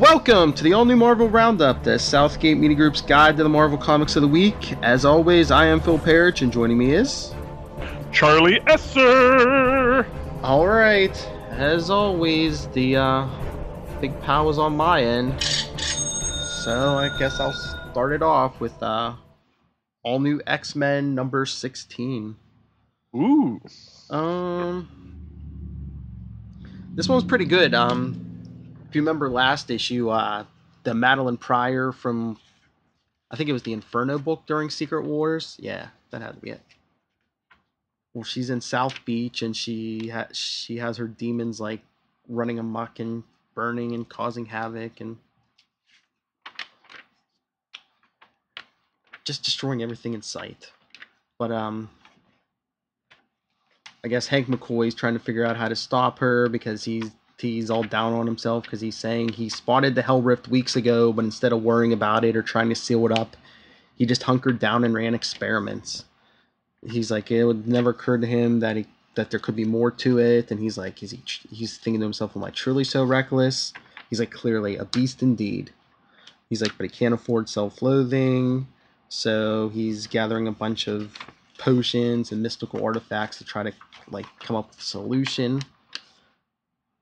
Welcome to the all-new Marvel Roundup, the Southgate Media Group's guide to the Marvel Comics of the Week. As always, I am Phil Parrish, and joining me is... Charlie Esser! Alright, as always, the big pal is on my end, so I guess I'll start it off with all-new X-Men number 16. Ooh! This one's pretty good. If you remember last issue, the Madeline Pryor from, I think it was the Inferno book during Secret Wars. Yeah, that had to be it. Well, she's in South Beach and she has her demons like running amok and burning and causing havoc and just destroying everything in sight. But I guess Hank McCoy's trying to figure out how to stop her because he's all down on himself because he's saying he spotted the Hell Rift weeks ago, but instead of worrying about it or trying to seal it up, he just hunkered down and ran experiments. He's like, it would never occur to him that there could be more to it. And he's like, he's thinking to himself, am I truly so reckless? He's like, clearly a beast indeed. He's like, but he can't afford self-loathing, so he's gathering a bunch of potions and mystical artifacts to try to like come up with a solution.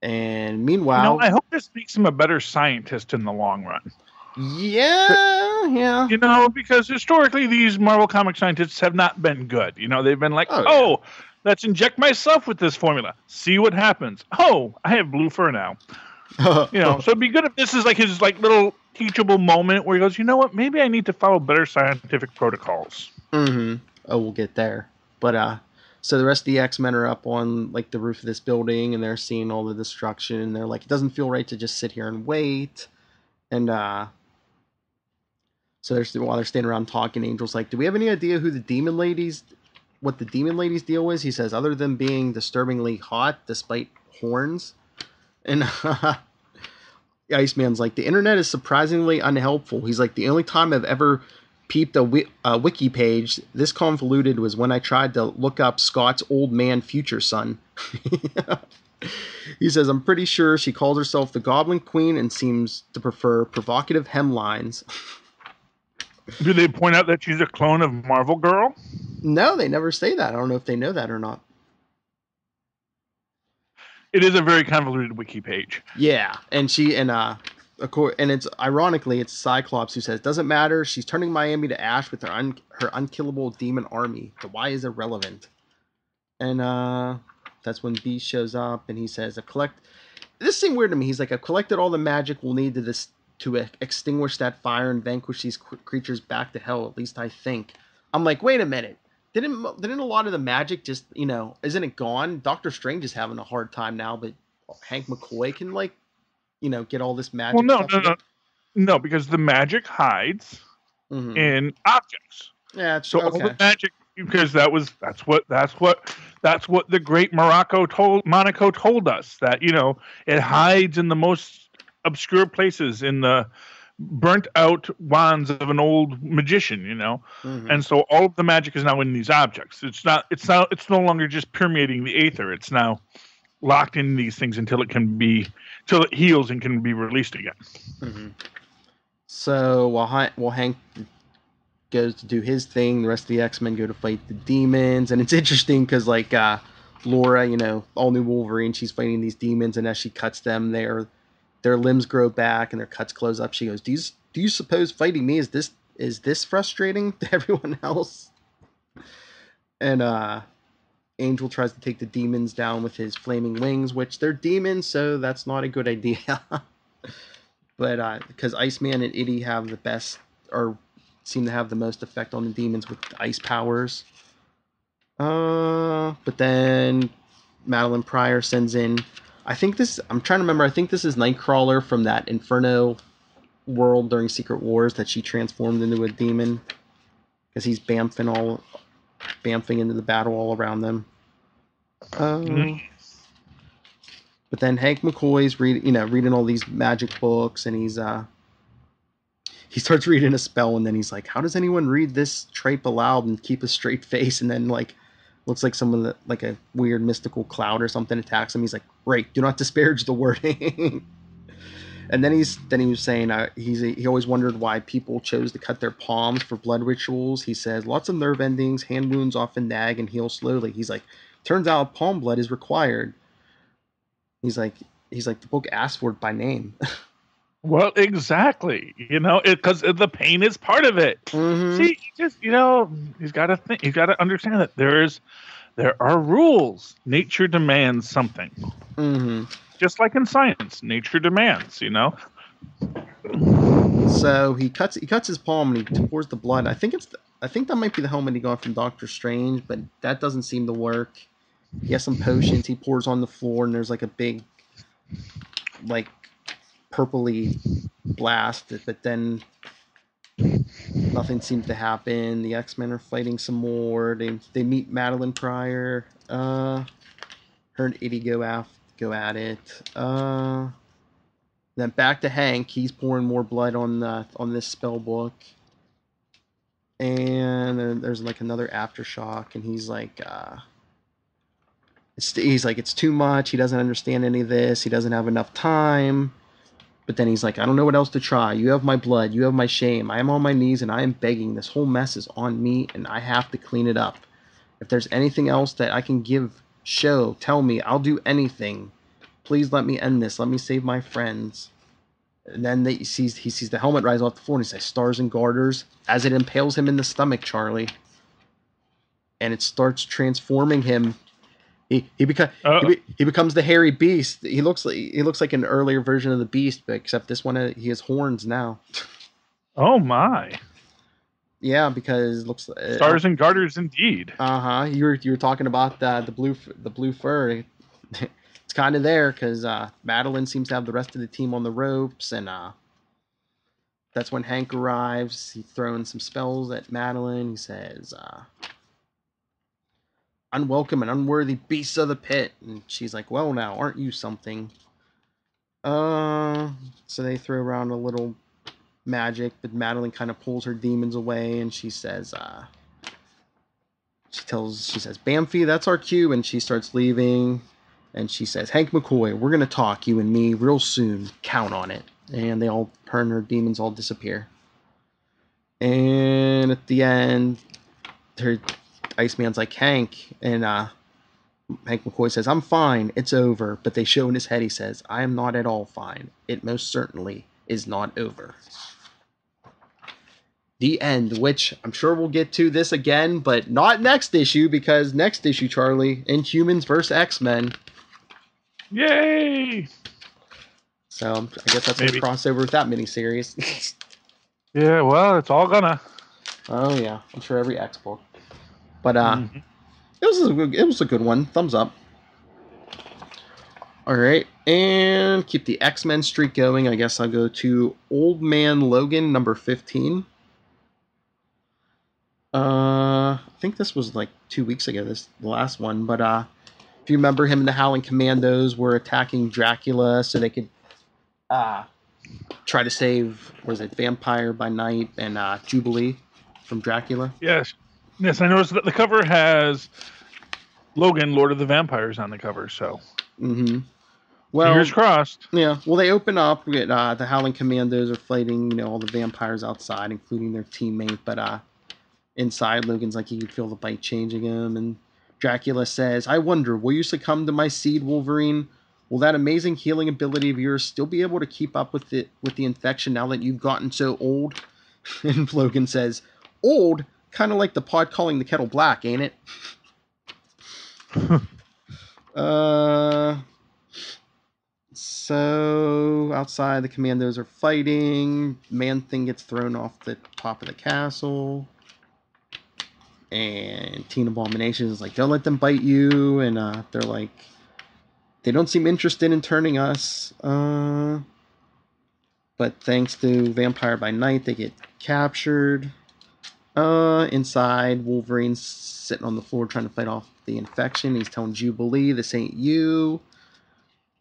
And meanwhile, I hope this makes him a better scientist in the long run. Yeah. Because historically, these Marvel comic scientists have not been good. They've been like, let's inject myself with this formula, see what happens. Oh, I have blue fur now. So it'd be good if this is like his like little teachable moment where he goes, you know what? Maybe I need to follow better scientific protocols. Mm-hmm. Oh, we'll get there. But so the rest of the X-Men are up on like the roof of this building, and they're seeing all the destruction, and they're like, it doesn't feel right to just sit here and wait. And so while they're standing around talking, Angel's like, do we have any idea what the demon ladies' deal is? He says, other than being disturbingly hot despite horns. And Iceman's like, the internet is surprisingly unhelpful. He's like, the only time I've ever peeped a wiki page this convoluted was when I tried to look up Scott's Old Man Future Son. He says, I'm pretty sure she calls herself the Goblin Queen and seems to prefer provocative hemlines. Do they point out that she's a clone of Marvel Girl? No, they never say that. I don't know if they know that or not. It is a very convoluted wiki page. Yeah, and it's ironically, it's Cyclops who says, doesn't matter, she's turning Miami to ash with her unkillable demon army. The why is irrelevant. And that's when Beast shows up and he says, this seemed weird to me. He's like, I've collected all the magic we'll need to extinguish that fire and vanquish these creatures back to hell, at least I think. I'm like, wait a minute. Didn't a lot of the magic just, isn't it gone? Doctor Strange is having a hard time now, but Hank McCoy can like get all this magic. Well, no, because the magic hides in objects. Yeah, so all the magic, because that's what the great Monaco told us, that it hides in the most obscure places, in the burnt out wands of an old magician. And so all of the magic is now in these objects. It's no longer just permeating the aether. It's now locked in these things till it heals and can be released again. Mm-hmm. So while Hank goes to do his thing, the rest of the X-Men go to fight the demons. And it's interesting because like Laura, all new Wolverine, she's fighting these demons, and as she cuts them, their limbs grow back and their cuts close up. She goes, do you suppose fighting me is this frustrating to everyone else? And Angel tries to take the demons down with his flaming wings, which they're demons, so that's not a good idea. But because Iceman and Itty have the best, or seem to have the most effect on the demons with the ice powers. But then Madeline Pryor sends in, I think this is Nightcrawler from that Inferno world during Secret Wars that she transformed into a demon, because he's bamfing into the battle all around them. But then Hank McCoy's reading all these magic books, and he starts reading a spell, and then he's like, how does anyone read this tripe aloud and keep a straight face? And then like looks like someone, like a weird mystical cloud or something, attacks him. He's like, right, do not disparage the wording. And then he was saying he always wondered why people chose to cut their palms for blood rituals. He says lots of nerve endings, hand wounds often nag and heal slowly. He's like, turns out palm blood is required. He's like the book asks for it by name. Well, exactly. You know, because the pain is part of it. Mm-hmm. See, he's got to think. He's got to understand that there are rules. Nature demands something. Mm-hmm. Just like in science, nature demands, you know. So he cuts his palm and he pours the blood. I think that might be the helmet he got from Doctor Strange, but that doesn't seem to work. He has some potions he pours on the floor, and there's like a big, like, purpley blast. But then nothing seems to happen. The X-Men are fighting some more. They meet Madeline Pryor. Her and Eddie go at it. Then back to Hank. He's pouring more blood on this spell book. And then there's like another aftershock, and he's like it's too much. He doesn't understand any of this. He doesn't have enough time. But then he's like, I don't know what else to try. You have my blood. You have my shame. I am on my knees and I am begging. This whole mess is on me and I have to clean it up. If there's anything else that I can give, show, tell me. I'll do anything. Please let me end this. Let me save my friends. And then he sees the helmet rise off the floor, and he says, stars and garters, as it impales him in the stomach, Charlie. And it starts transforming him. He becomes the hairy beast. He looks like an earlier version of the Beast, but except this one, he has horns now. Oh my! Yeah, because looks stars and garters indeed. Uh huh. You were talking about the blue fur. It's kind of there because Madeline seems to have the rest of the team on the ropes, and that's when Hank arrives. He's throwing some spells at Madeline. He says, unwelcome and unworthy beasts of the pit. And she's like, well, now, aren't you something? So they throw around a little magic, but Madeline kind of pulls her demons away, and she says, she says, Bamfy, that's our cue. And she starts leaving, and she says, Hank McCoy, we're going to talk, you and me, real soon. Count on it. And her and her demons all disappear. And at the end, her Iceman's like, Hank, and Hank McCoy says, I'm fine, it's over. But they show in his head, he says, I am not at all fine. It most certainly is not over. The end, which I'm sure we'll get to this again, but not next issue, because next issue, Charlie, Inhumans vs. X-Men. Yay! So I guess that's going to cross over with that miniseries. Yeah, well, it's all gonna. Oh, yeah. I'm sure every X-Book. But it was a good one. Thumbs up. All right, and keep the X-Men streak going. I guess I'll go to Old Man Logan number 15. I think this was like 2 weeks ago. This the last one, but if you remember, him and the Howling Commandos were attacking Dracula so they could try to save. Was it Vampire by Night and Jubilee from Dracula? Yes. Yes, I noticed that the cover has Logan, Lord of the Vampires, on the cover, so. Mm-hmm. Well, fingers crossed. Yeah, well, they open up. We get, the Howling Commandos are fighting, all the vampires outside, including their teammate. But inside, Logan's like, he could feel the bite changing him. And Dracula says, I wonder, will you succumb to my seed, Wolverine? Will that amazing healing ability of yours still be able to keep up with the infection now that you've gotten so old? And Logan says, old? Kind of like the pot calling the kettle black, ain't it? So outside, the commandos are fighting. Man-Thing gets thrown off the top of the castle, and Teen Abomination is like, "Don't let them bite you." And they're like, "They don't seem interested in turning us." But thanks to Vampire by Night, they get captured. Inside, Wolverine's sitting on the floor trying to fight off the infection. He's telling Jubilee, this ain't you.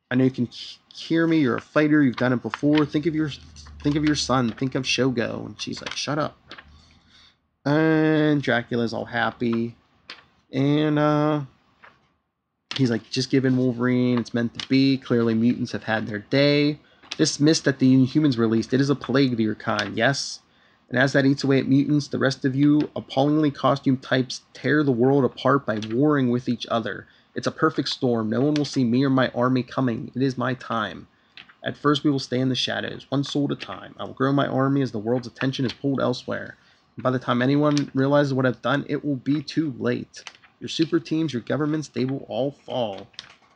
I know you can hear me. You're a fighter. You've done it before. Think of your son. Think of Shogo. And she's like, shut up. And Dracula's all happy. And he's like, just give in, Wolverine. It's meant to be. Clearly, mutants have had their day. This mist that the Inhumans released, it is a plague to your con, yes? And as that eats away at mutants, the rest of you appallingly costumed types tear the world apart by warring with each other. It's a perfect storm. No one will see me or my army coming. It is my time. At first we will stay in the shadows, one soul at a time. I will grow my army as the world's attention is pulled elsewhere. And by the time anyone realizes what I've done, it will be too late. Your super teams, your governments, they will all fall.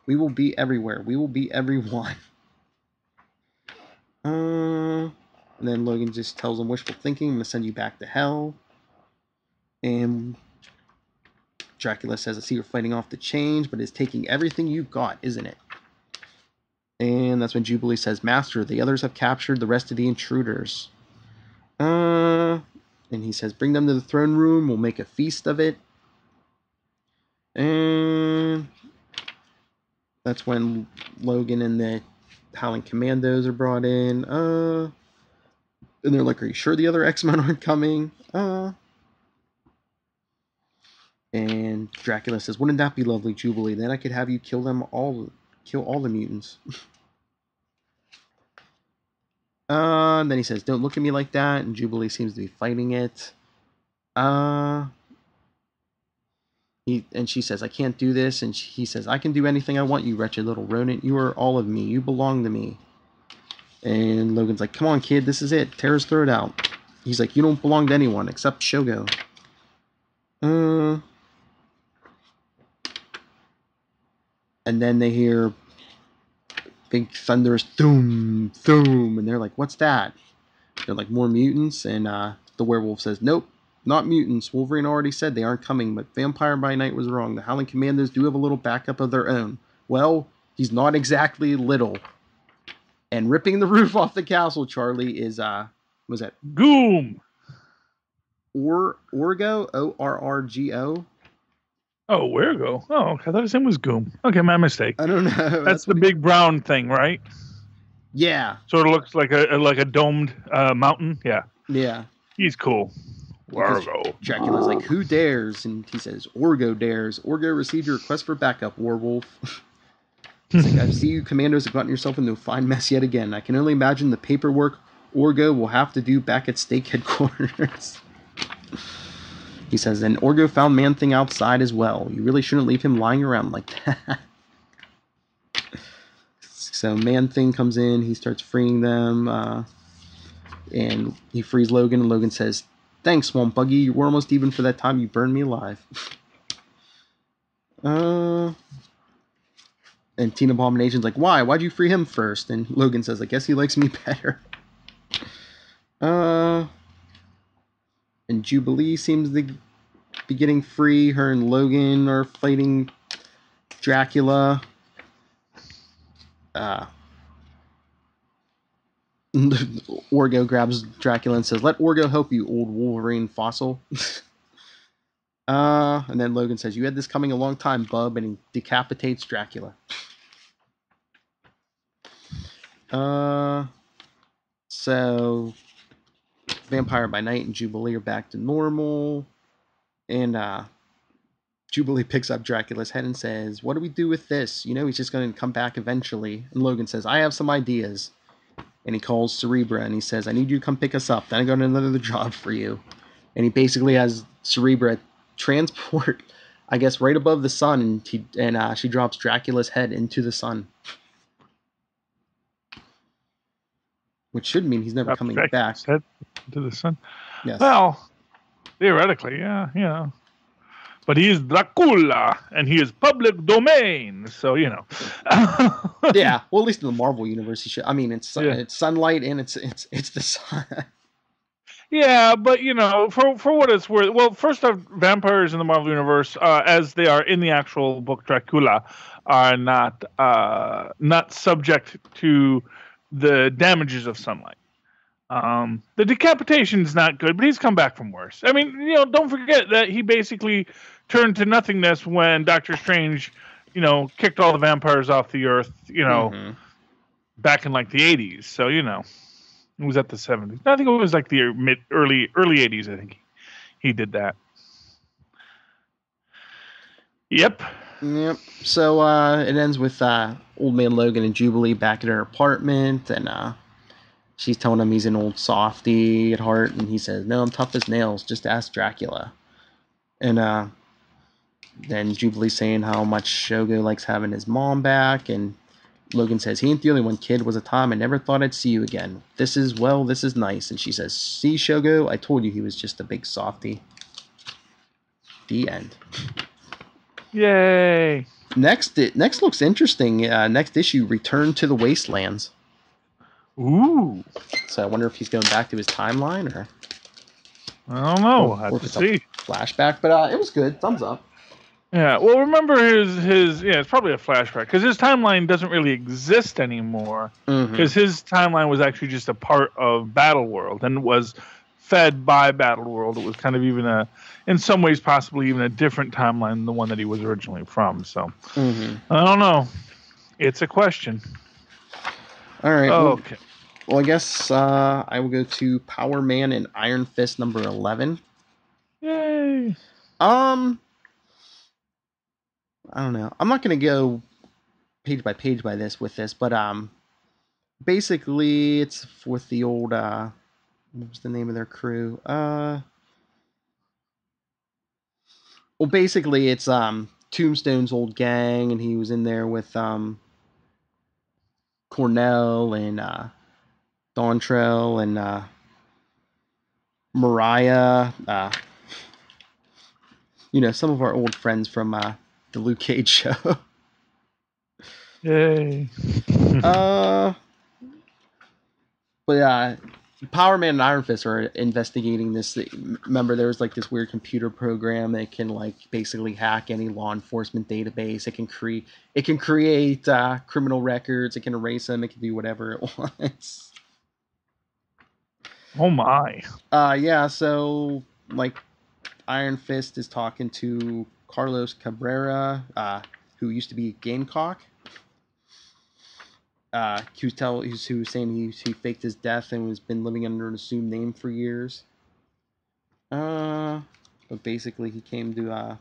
We will be everywhere. We will be everyone. And then Logan just tells him wishful thinking. I'm going to send you back to hell. And Dracula says, I see you're fighting off the change, but it's taking everything you've got, isn't it? And that's when Jubilee says, Master, the others have captured the rest of the intruders. And he says, bring them to the throne room. We'll make a feast of it. And that's when Logan and the Howling Commandos are brought in. And they're like, are you sure the other X-Men aren't coming? And Dracula says, wouldn't that be lovely, Jubilee? Then I could have you kill them all. Kill all the mutants. And then he says, don't look at me like that. And Jubilee seems to be fighting it. And she says, I can't do this. And he says, I can do anything I want, you wretched little rodent. You are all of me. You belong to me. And Logan's like, come on, kid. This is it. Tear his throat out. He's like, you don't belong to anyone except Shogo. And then they hear big thunderous thoom, thoom. And they're like, what's that? They're like, more mutants. And the werewolf says, nope, not mutants. Wolverine already said they aren't coming, but Vampire by Night was wrong. The Howling Commandos do have a little backup of their own. Well, he's not exactly little. And ripping the roof off the castle, Charlie, is, was that? Goom! Orrgo? O-R-R-G-O? Oh, Orrgo. Oh, I thought his name was Goom. Okay, my mistake. I don't know. That's the big brown thing, right? Yeah. Sort of looks like a domed mountain. Yeah. Yeah. He's cool. Orrgo. Dracula's like, who dares? And he says, Orrgo dares. Orrgo received your request for backup, Werewolf. He's like, I see you commandos have gotten yourself into a fine mess yet again. I can only imagine the paperwork Orrgo will have to do back at stake headquarters. He says, and Orrgo found Man-Thing outside as well. You really shouldn't leave him lying around like that. So Man-Thing comes in. He starts freeing them. And he frees Logan. And Logan says, thanks, Swamp Buggy. You were almost even for that time you burned me alive. And Teen Abomination's like, why? Why'd you free him first? And Logan says, I guess he likes me better. And Jubilee seems to be getting free. Her and Logan are fighting Dracula. Orrgo grabs Dracula and says, let Orrgo help you, old Wolverine fossil. And then Logan says, you had this coming a long time, bub. And he decapitates Dracula. So Vampire by Night and Jubilee are back to normal. And Jubilee picks up Dracula's head and says, what do we do with this? You know, he's just going to come back eventually. And Logan says, I have some ideas. And he calls Cerebra and he says, I need you to come pick us up. Then I got another job for you. And he basically has Cerebra transport, I guess, right above the sun. And, she drops Dracula's head into the sun. Which should mean he's never coming back. Head to the sun. Yes. Well, theoretically, yeah. But he is Dracula, and he is public domain, so you know. Yeah. Well, at least in the Marvel universe, he should. I mean, it's sunlight, and it's the sun. Yeah, but you know, for what it's worth, well, first off, vampires in the Marvel universe, as they are in the actual book Dracula, are not subject to the damages of sunlight. The decapitation's not good, but he's come back from worse. I mean, you know, don't forget that he basically turned to nothingness when Doctor Strange, you know, kicked all the vampires off the earth, you know, back in like the 80s. So, you know, it was at the 70s. I think it was like the early 80s, I think he did that. Yep. Yep. So it ends with Old Man Logan and Jubilee back at her apartment, and she's telling him he's an old softy at heart, and he says, "No, I'm tough as nails. Just ask Dracula." And then Jubilee saying how much Shogo likes having his mom back, and Logan says, "He ain't the only one, kid. Was a time I never thought I'd see you again. This is nice." And she says, "See, Shogo, I told you he was just a big softy." The end. Yay! Next looks interesting. Next issue, Return to the Wastelands. Ooh. So I wonder if he's going back to his timeline, or I don't know. We'll have to see. Flashback, but it was good. Thumbs up. Yeah, well, remember his it's probably a flashback, because his timeline doesn't really exist anymore, because his timeline was actually just a part of Battleworld and was fed by Battleworld. It was kind of even in some ways, possibly even a different timeline than the one that he was originally from. So, I don't know. It's a question. All right. Okay. Well, I guess I will go to Power Man and Iron Fist number 11. Yay. I don't know. I'm not going to go page by page by this with this, but basically it's with the old what was the name of their crew? Well, basically it's Tombstone's old gang, and he was in there with Cornell and Dontrell and Mariah, some of our old friends from the Luke Cage show. Yay. But Power Man and Iron Fist are investigating this. Remember, there was like this weird computer program that can like basically hack any law enforcement database. It can create criminal records. It can erase them. It can do whatever it wants. Oh my. Yeah. So like Iron Fist is talking to Carlos Cabrera, who used to be Gamecock, who was saying he faked his death and has been living under an assumed name for years. But basically he came to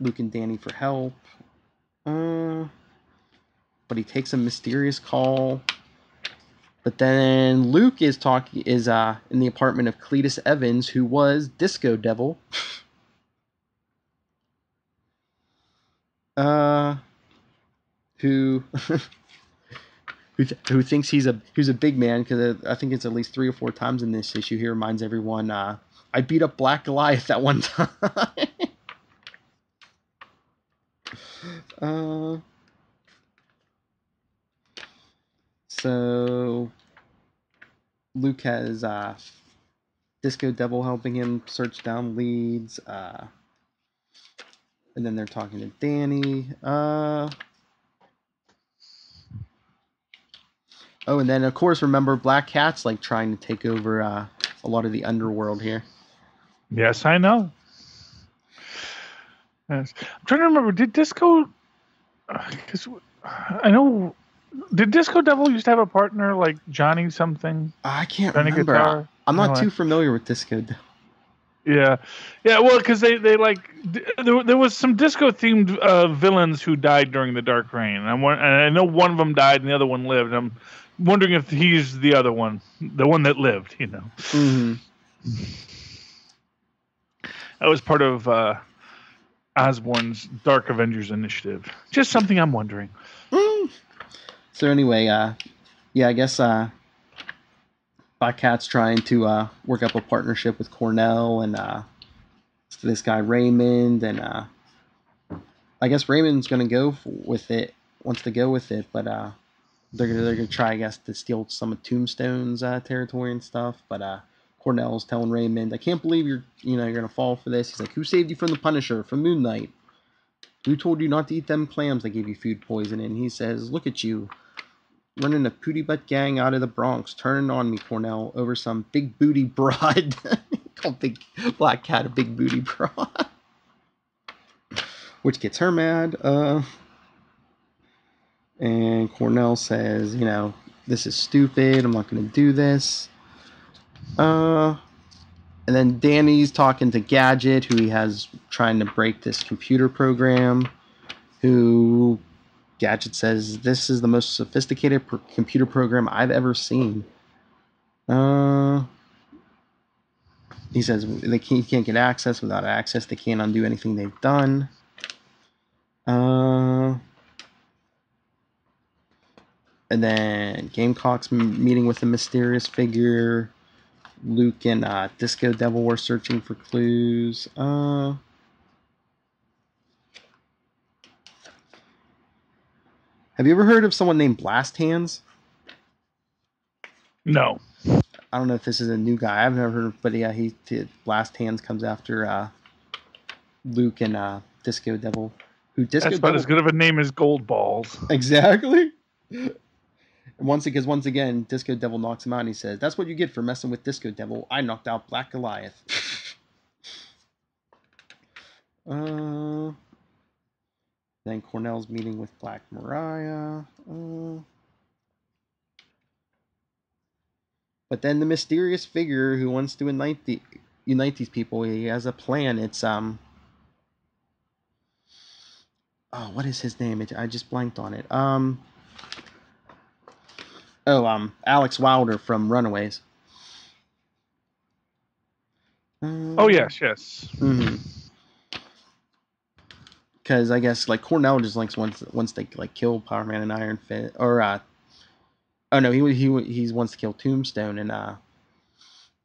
Luke and Danny for help. But he takes a mysterious call. But then Luke is in the apartment of Cletus Evans, who was Disco Devil. Who thinks he's a big man, because I think it's at least 3 or 4 times in this issue he reminds everyone, I beat up Black Goliath that one time. So Luke has Disco Devil helping him search down leads, and then they're talking to Danny. And then, of course, remember, Black Cat's like trying to take over a lot of the underworld here. Yes, I know. Yes. I'm trying to remember, did Disco Devil used to have a partner like Johnny something? I can't remember. I'm not too familiar with Disco Devil. Yeah. Well, because there was some disco-themed villains who died during the Dark Reign. And I know one of them died and the other one lived. I'm wondering if he's the other one, the one that lived. That was part of Osborn's Dark Avengers initiative. Just something I'm wondering. So anyway, I guess. Black Cat's trying to work up a partnership with Cornell and this guy Raymond, and I guess Raymond's going to go with it, but they're going to try, I guess, to steal some of Tombstone's territory and stuff. But Cornell's telling Raymond, "I can't believe you're going to fall for this." He's like, "Who saved you from the Punisher, from Moon Knight? Who told you not to eat them clams that gave you food poisoning?" And he says, "Look at you, running a pooty butt gang out of the Bronx, turning on me, Cornell, over some big booty broad." Called Big Black Cat a big booty broad, which gets her mad. And Cornell says, "This is stupid. I'm not going to do this." And then Danny's talking to Gadget, who he has trying to break this computer program, who Gadget says, this is the most sophisticated computer program I've ever seen. He says he can't get access. Without access, they can't undo anything they've done. And then Gamecock's meeting with a mysterious figure. Luke and Disco Devil were searching for clues. Have you ever heard of someone named Blast Hands? No. I don't know if this is a new guy. I've never heard of, but yeah, he did. Blast Hands comes after Luke and Disco Devil. Who Disco That's about Devil, as good of a name as Gold Balls. Exactly. Once again, Disco Devil knocks him out and he says, that's what you get for messing with Disco Devil. I knocked out Black Goliath. Then Cornell's meeting with Black Mariah. But then the mysterious figure who wants to unite these people, he has a plan. It's, oh, what is his name? I just blanked on it. Alex Wilder from Runaways. Oh, yes. Mm-hmm. Because I guess, like, Cornell just links once they, like, kill Power Man and Iron Fist, or, oh no, he wants to kill Tombstone, and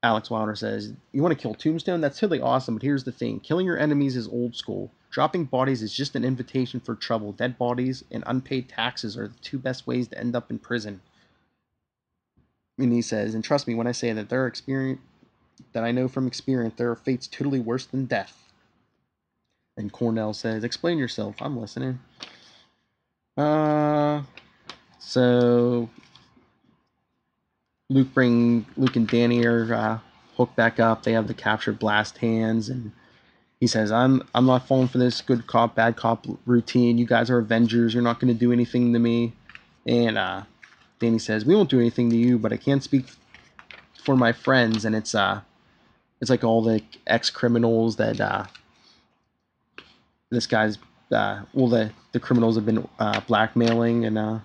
Alex Wilder says, you want to kill Tombstone? That's totally awesome, but here's the thing. Killing your enemies is old school. Dropping bodies is just an invitation for trouble. Dead bodies and unpaid taxes are the two best ways to end up in prison. And he says, and trust me when I say that I know from experience, there are fates totally worse than death. And Cornell says, explain yourself, I'm listening. So Luke and Danny are hooked back up. They have the captured Blast Hands, and he says, I'm not falling for this good cop, bad cop routine. You guys are Avengers. You're not going to do anything to me. And Danny says, we won't do anything to you, but I can't speak for my friends. And it's like all the ex-criminals that this guy's, all the criminals have been blackmailing, and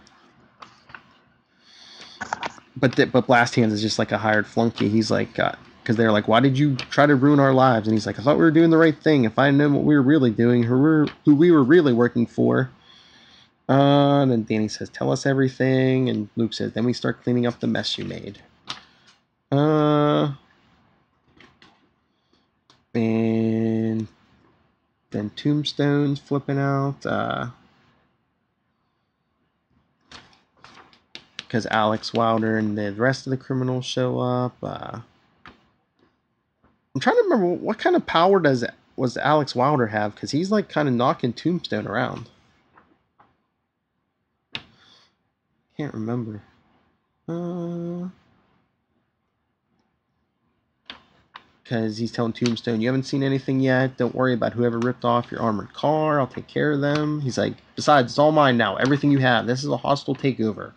But Blast Hands is just like a hired flunky. He's like, because they're like, why did you try to ruin our lives? And he's like, I thought we were doing the right thing. If I had known what we were really doing, who we were really working for. And then Danny says, tell us everything. And Luke says, then we start cleaning up the mess you made. And then Tombstone's flipping out. Because Alex Wilder and the rest of the criminals show up. I'm trying to remember what kind of power does Alex Wilder have? Because he's like kind of knocking Tombstone around. Can't remember. Because he's telling Tombstone, you haven't seen anything yet. Don't worry about whoever ripped off your armored car. I'll take care of them. He's like, besides, it's all mine now. Everything you have. This is a hostile takeover.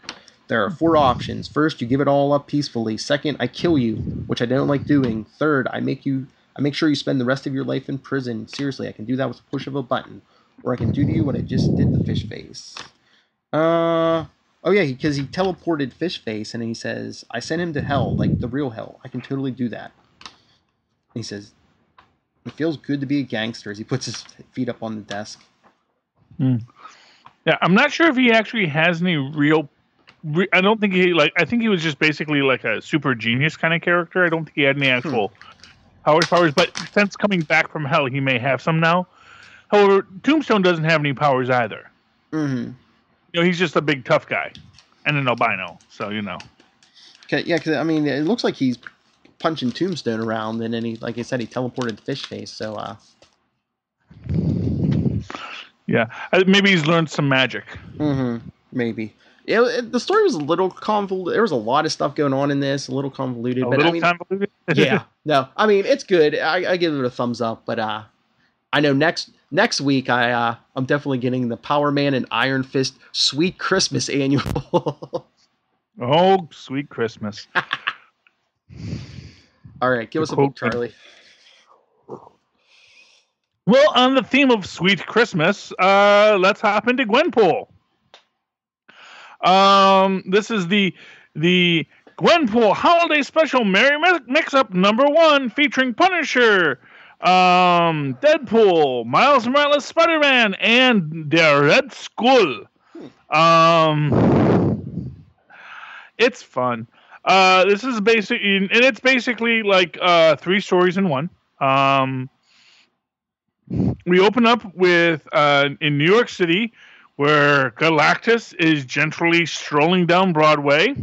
There are four options. First, you give it all up peacefully. Second, I kill you, which I don't like doing. Third, I make sure you spend the rest of your life in prison. Seriously, I can do that with the push of a button. Or I can do to you what I just did to Fish Face. Oh yeah, because he teleported Fish Face, and he says, I sent him to hell, like the real hell. I can totally do that. And he says, it feels good to be a gangster, as he puts his feet up on the desk. Mm. Yeah, I'm not sure if he actually has any real... I don't think he, like, I think he was just basically like a super genius kind of character. I don't think he had any actual powers, but since coming back from hell, he may have some now. However, Tombstone doesn't have any powers either. Mm-hmm. You know, he's just a big tough guy and an albino, so, you know. Okay, yeah, because, I mean, it looks like he's punching Tombstone around, and then he, like I said, he teleported Fish Face, so, yeah, maybe he's learned some magic. Mm-hmm, maybe. The story was a little convoluted. There was a lot of stuff going on in this, a little convoluted. Convoluted? Yeah. No, I mean, it's good. I give it a thumbs up, but I know next week I'm definitely getting the Power Man and Iron Fist Sweet Christmas annual. Oh, Sweet Christmas. All right, give us a book, Charlie. Well, on the theme of Sweet Christmas, let's hop into Gwenpool. This is the Gwenpool Holiday Special Merry Mix-Up #1, featuring Punisher, Deadpool, Miles Morales, Spider-Man, and the Red Skull. It's fun. This is basically, and it's basically like 3 stories in one. We open up with in New York City, where Galactus is gently strolling down Broadway,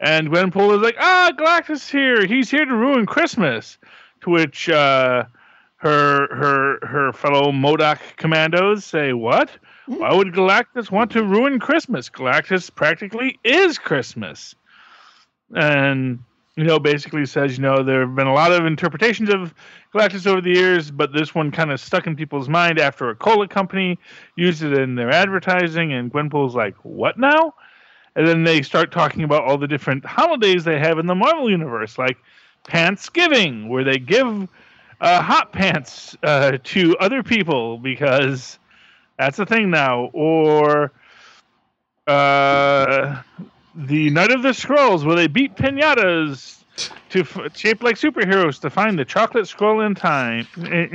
and Gwenpool is like, "Ah, Galactus here! He's here to ruin Christmas." To which her fellow MODOK commandos say, "What? Why would Galactus want to ruin Christmas? Galactus practically is Christmas." And, you know, basically says, you know, there have been a lot of interpretations of Galactus over the years, but this one kind of stuck in people's mind after a cola company used it in their advertising. And Gwenpool's like, what now? And then they start talking about all the different holidays they have in the Marvel Universe, like Pantsgiving, where they give hot pants to other people because that's a thing now. Or the Night of the Skrulls, where they beat pinatas to shape like superheroes to find the chocolate Skrull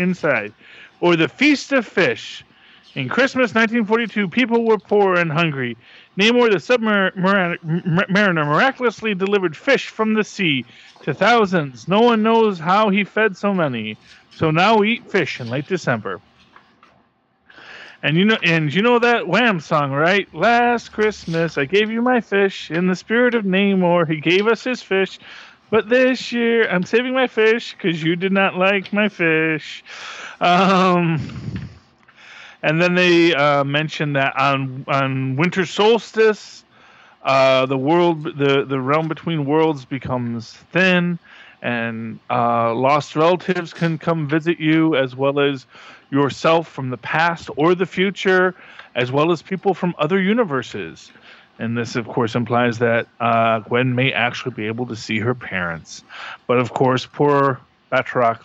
inside. Or the Feast of Fish. In Christmas 1942, people were poor and hungry. Namor the submariner miraculously delivered fish from the sea to thousands. No one knows how he fed so many. So now we eat fish in late December. And you know that Wham song, right? Last Christmas, I gave you my fish. In the spirit of Namor, he gave us his fish. But this year, I'm saving my fish because you did not like my fish. And then they mention that on winter solstice, the realm between worlds becomes thin, and lost relatives can come visit you, as well as yourself from the past or the future, as well as people from other universes. And this, of course, implies that Gwen may actually be able to see her parents. But, of course, poor Batroc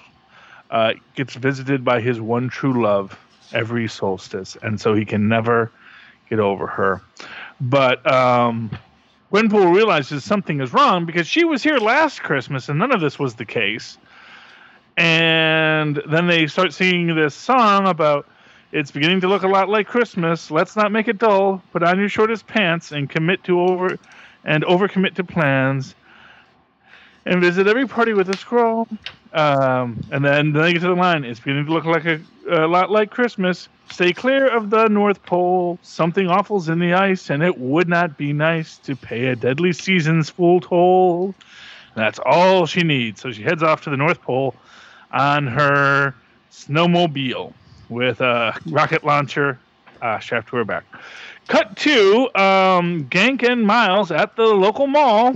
gets visited by his one true love every solstice, and so he can never get over her. But Gwenpool realizes something is wrong because she was here last Christmas and none of this was the case. And then they start singing this song about it's beginning to look a lot like Christmas. Let's not make it dull. Put on your shortest pants and overcommit to plans, and visit every party with a scroll. And then they get to the line. It's beginning to look like a lot like Christmas. Stay clear of the North Pole. Something awful's in the ice, and it would not be nice to pay a deadly season's full toll. And that's all she needs. So she heads off to the North Pole on her snowmobile with a rocket launcher strapped to her back. Cut to Gank and Miles at the local mall,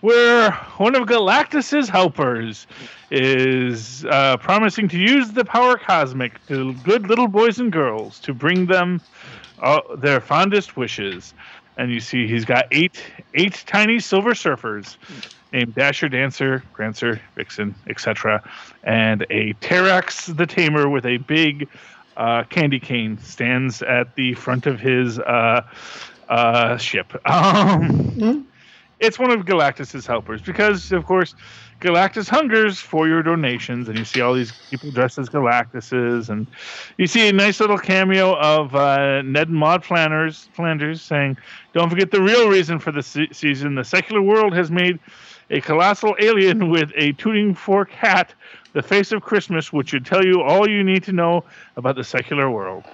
where one of Galactus's helpers is promising to use the power cosmic to good little boys and girls to bring them their fondest wishes. And you see he's got eight tiny silver surfers named Dasher, Dancer, Prancer, Vixen, etc., and a Terax the Tamer with a big candy cane stands at the front of his ship. It's one of Galactus's helpers because, of course, Galactus hungers for your donations, and you see all these people dressed as Galactuses, and you see a nice little cameo of Ned and Maude Flanders saying, "Don't forget the real reason for the season. The secular world has made a colossal alien with a tooting fork hat, the face of Christmas, which should tell you all you need to know about the secular world."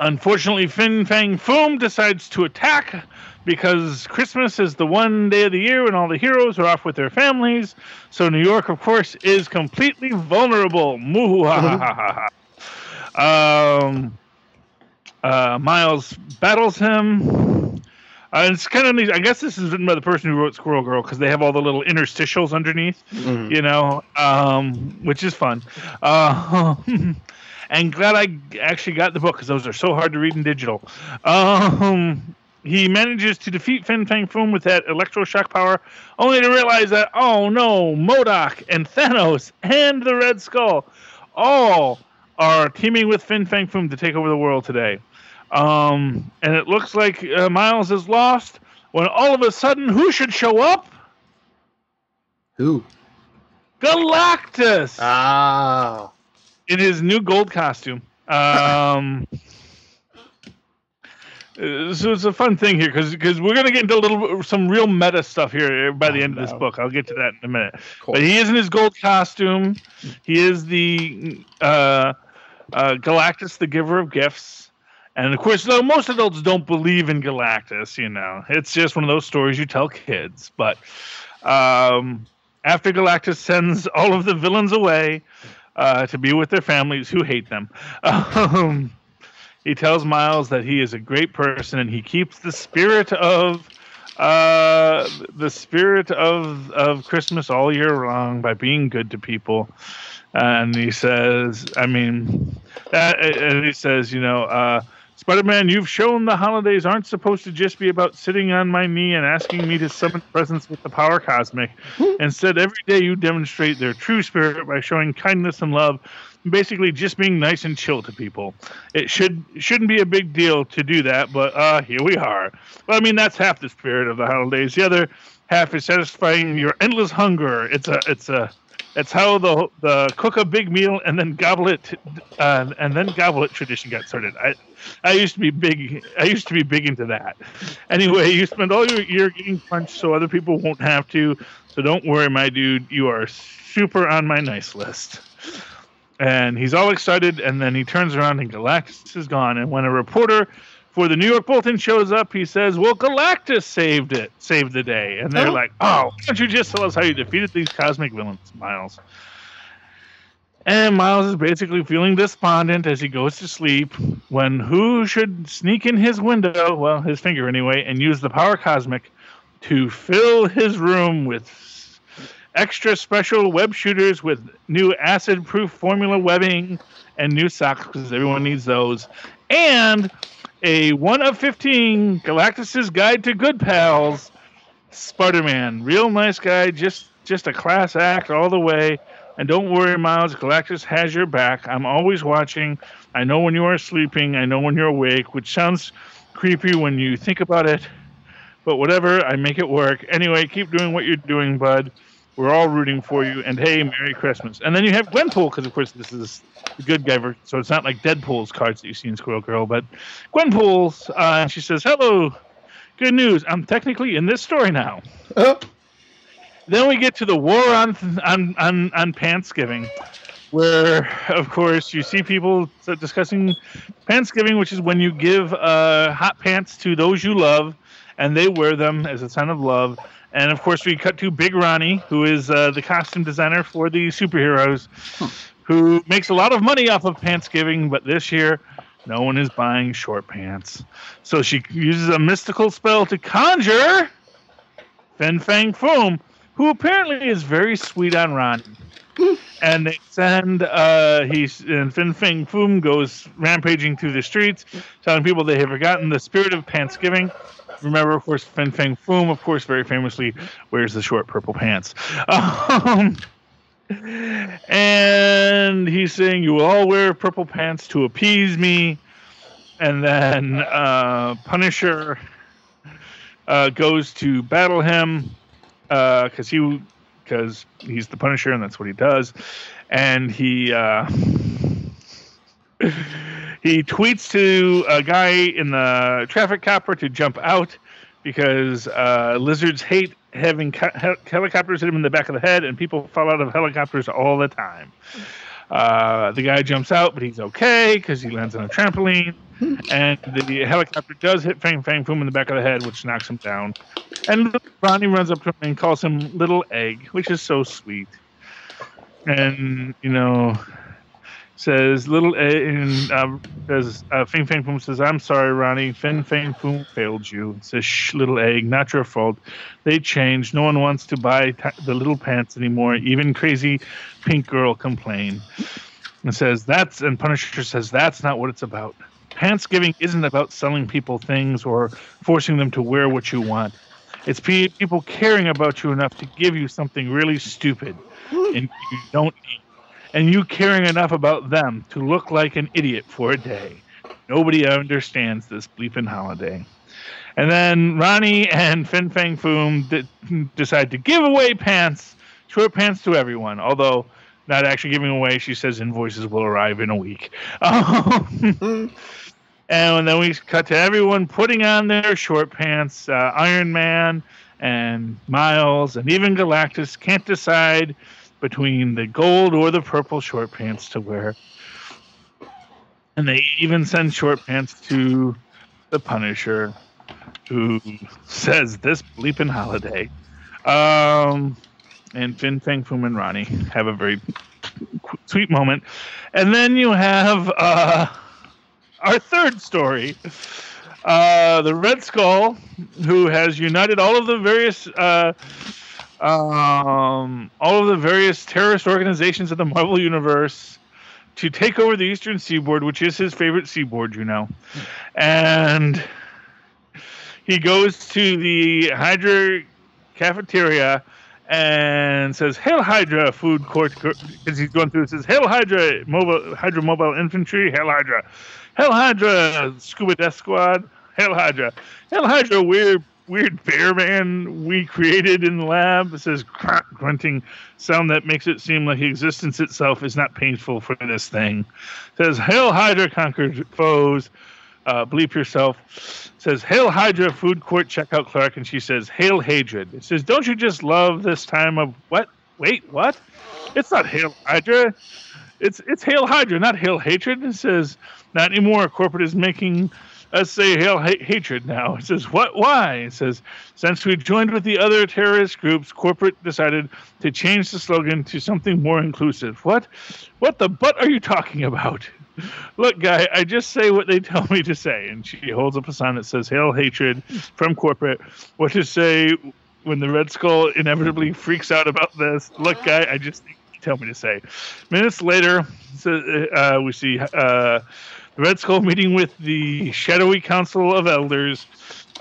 Unfortunately, Fin Fang Foom decides to attack because Christmas is the one day of the year when all the heroes are off with their families. So New York, of course, is completely vulnerable. Miles battles him. It's kind of neat. I guess this is written by the person who wrote Squirrel Girl because they have all the little interstitials underneath, you know, which is fun. And glad I actually got the book because those are so hard to read in digital. He manages to defeat Fin-Fang Foom with that electroshock power, only to realize that, oh no, MODOK and Thanos and the Red Skull all are teaming with Fin-Fang Foom to take over the world today. And it looks like Miles is lost when all of a sudden, who should show up? Who? Galactus! Ah. In his new gold costume. So it's a fun thing here because we're going to get into some real meta stuff here by the end of this book. I'll get to that in a minute. Cool. But he is in his gold costume. He is the Galactus, the giver of gifts. And, of course, though most adults don't believe in Galactus, you know. It's just one of those stories you tell kids. But after Galactus sends all of the villains away to be with their families who hate them, he tells Miles that he is a great person and he keeps the spirit of Christmas all year long by being good to people. And he says, you know, Spider-Man, you've shown the holidays aren't supposed to just be about sitting on my knee and asking me to summon presents with the power cosmic. Instead, every day you demonstrate their true spirit by showing kindness and love, basically just being nice and chill to people. It shouldn't be a big deal to do that, but here we are. Well, I mean, that's half the spirit of the holidays. The other half is satisfying your endless hunger. It's how the cook a big meal and then gobble it tradition got started. I used to be big into that. Anyway, you spend all your year getting punched so other people won't have to. So don't worry, my dude. You are super on my nice list. And he's all excited, and then he turns around and Galactus is gone. And when a reporter for the New York Bulletin shows up, he says, well, Galactus saved the day. And they're like, oh, why don't you just tell us how you defeated these cosmic villains, Miles? And Miles is basically feeling despondent as he goes to sleep when who should sneak in his window, well, his finger anyway, and use the power cosmic to fill his room with extra special web shooters with new acid-proof formula webbing and new socks, because everyone needs those. And a 1 of 15 Galactus' Guide to Good Pals, Spider-Man. Real nice guy, just a class act all the way. And don't worry, Miles, Galactus has your back. I'm always watching. I know when you are sleeping. I know when you're awake, which sounds creepy when you think about it. But whatever, I make it work. Anyway, keep doing what you're doing, bud. We're all rooting for you. And hey, Merry Christmas. And then you have Gwenpool, because, of course, this is the good guy version. So it's not like Deadpool's cards that you see in Squirrel Girl. But Gwenpool's, she says, hello, good news. I'm technically in this story now. Oh. Then we get to the war on Pantsgiving, where, of course, you see people discussing Pantsgiving, which is when you give hot pants to those you love, and they wear them as a sign of love. And, of course, we cut to Big Ronnie, who is the costume designer for the superheroes, who makes a lot of money off of Pantsgiving, but this year no one is buying short pants. So she uses a mystical spell to conjure Fin-Fang Foom, who apparently is very sweet on Ronnie. And they send and Fin-Fang Foom goes rampaging through the streets, telling people they have forgotten the spirit of Pantsgiving. Remember, of course, Fin-Fang Foom, of course, very famously wears the short purple pants. And he's saying, you will all wear purple pants to appease me. And then Punisher goes to battle him because he's the Punisher and that's what he does. And he he tweets to a guy in the traffic copter to jump out because lizards hate having helicopters hit him in the back of the head, and people fall out of helicopters all the time. The guy jumps out, but he's okay because he lands on a trampoline, and the helicopter does hit Fin-Fang Foom in the back of the head, which knocks him down. And Ronnie runs up to him and calls him Little Egg, which is so sweet. And, you know, says Little Egg, and Fin-Fang Foom says, I'm sorry, Ronnie. Fin-Fang Foom failed you. It says, shh, Little Egg, not your fault. They changed. No one wants to buy the little pants anymore. Even crazy pink girl complained. And Punisher says, that's not what it's about. Pantsgiving isn't about selling people things or forcing them to wear what you want. It's people caring about you enough to give you something really stupid and you don't need, and you caring enough about them to look like an idiot for a day. Nobody understands this bleeping holiday. And then Ronnie and Fin Fang Foom decide to give away pants, short pants to everyone, although not actually giving away. She says invoices will arrive in a week. And then we cut to everyone putting on their short pants. Iron Man and Miles and even Galactus can't decide between the gold or the purple short pants to wear. And they even send short pants to the Punisher, who says this bleeping holiday. And Fin Fang Foom and Ronnie have a very sweet moment. And then you have our third story. The Red Skull, who has united all of the various terrorist organizations of the Marvel Universe to take over the Eastern Seaboard, which is his favorite seaboard, you know. And he goes to the Hydra cafeteria and says, "Hail Hydra food court," because he's going through it. Says, "Hail Hydra mobile, Hydra mobile infantry, Hail Hydra scuba death squad, Hail Hydra weird bear man we created in the lab." It says grunting sound that makes it seem like existence itself is not painful for this thing. It says, "Hail Hydra conquered foes. Bleep yourself." It says, "Hail Hydra food court checkout clerk," and she says, "Hail Hadrid." It says, "Don't you just love this time of what? Wait, what? It's not Hail Hydra. It's Hail Hydra, not Hail Hatred." It says, "Not anymore. Corporate is making us say Hail Hatred now." It says, "What? Why?" It says, "Since we joined with the other terrorist groups, corporate decided to change the slogan to something more inclusive." "What? What the butt are you talking about?" "Look, guy, I just say what they tell me to say." And she holds up a sign that says, "Hail Hatred from corporate. What to say when the Red Skull inevitably freaks out about this? Look, guy, I just think you tell me to say." Minutes later, we see the Red Skull meeting with the Shadowy Council of Elders.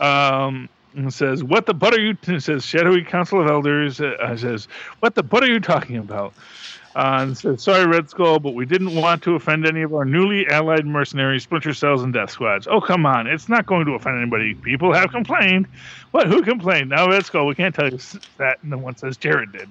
And says, "What the butt are you?" It says, "Shadowy Council of Elders." Says, "What the butt are you talking about?" And said, "Sorry, Red Skull, but we didn't want to offend any of our newly allied mercenaries, Splinter Cells, and Death Squads." "Oh, come on. It's not going to offend anybody. People have complained." "What? Who complained?" "Now, Red Skull, we can't tell you that." And then one says, "Jared did."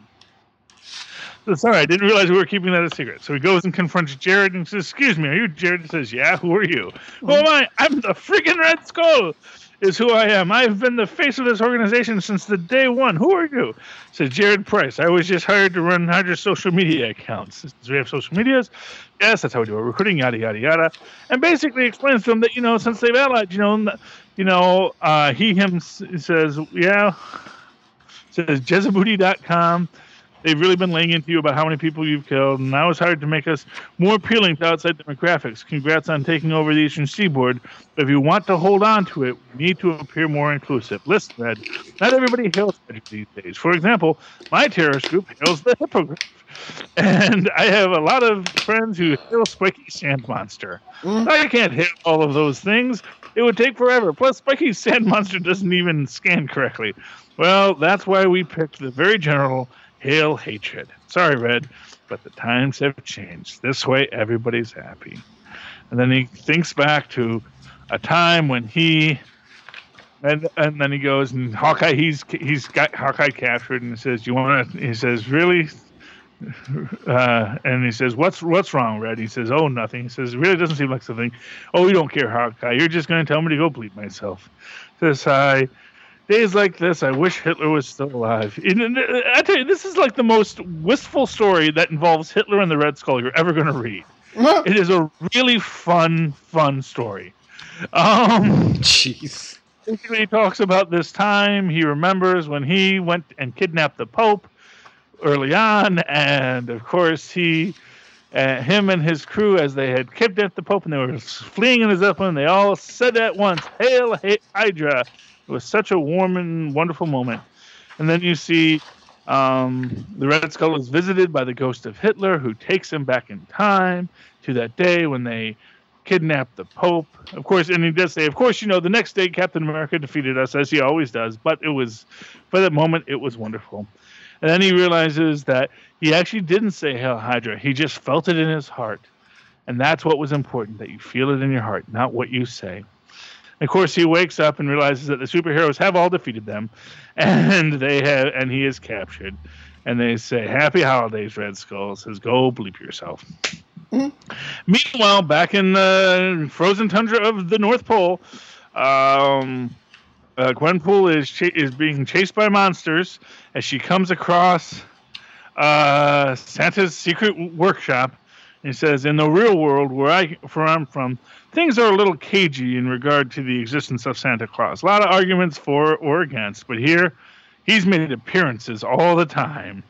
"So, sorry, I didn't realize we were keeping that a secret." So he goes and confronts Jared and says, "Excuse me, are you Jared?" He says, "Yeah, who are you?" "Who am I? I'm the freaking Red Skull is who I am. I've been the face of this organization since the day one. Who are you?" Says, "Jared Price. I was just hired to run Hydra's social media accounts." Says, "We have social medias?" "Yes, that's how we do our recruiting, yada, yada, yada." And basically explains to him that, since they've allied, says, Jezebooty.com, "They've really been laying into you about how many people you've killed, and now it's hard to make us more appealing to outside demographics. Congrats on taking over the Eastern Seaboard, but if you want to hold on to it, we need to appear more inclusive. Listen, Red, not everybody hails Hedrick these days. For example, my terrorist group hails the Hippogriff, and I have a lot of friends who hail Spiky Sand Monster. I can't hail all of those things. It would take forever. Plus, Spiky Sand Monster doesn't even scan correctly. Well, that's why we picked the very general Hail Hatred. Sorry, Red, but the times have changed. This way, everybody's happy." And then he thinks back to a time when and then he goes and Hawkeye. He's got Hawkeye captured, and he says, "Do you want to?" He says, "Really?" And he says, "What's wrong, Red?" He says, "Oh, nothing." He says, "It really doesn't seem like something." "Oh, you don't care, Hawkeye. You're just going to tell me to go bleep myself." He says, "Days like this, I wish Hitler was still alive." And I tell you, this is like the most wistful story that involves Hitler and the Red Skull you're ever going to read. It is a really fun story. Jeez. He talks about this time he remembers when he went and kidnapped the Pope early on, and of course him and his crew, as they had kidnapped the Pope and they were fleeing in his Zeppelin, they all said at once, "Hail Hydra." It was such a warm and wonderful moment. And then you see the Red Skull is visited by the ghost of Hitler, who takes him back in time to that day when they kidnapped the Pope. Of course, and he does say, of course, you know, the next day Captain America defeated us, as he always does. But it was, for that moment, it was wonderful. And then he realizes that he actually didn't say Hail Hydra. He just felt it in his heart. And that's what was important, that you feel it in your heart, not what you say. And of course, he wakes up and realizes that the superheroes have all defeated them, and he is captured. And they say, "Happy holidays, Red Skull." Says, "Go bleep yourself." Mm-hmm. Meanwhile, back in the frozen tundra of the North Pole, Gwenpool is being chased by monsters as she comes across Santa's secret workshop. He says, "In the real world, where I'm from, things are a little cagey in regard to the existence of Santa Claus. A lot of arguments for or against, but here, he's made appearances all the time.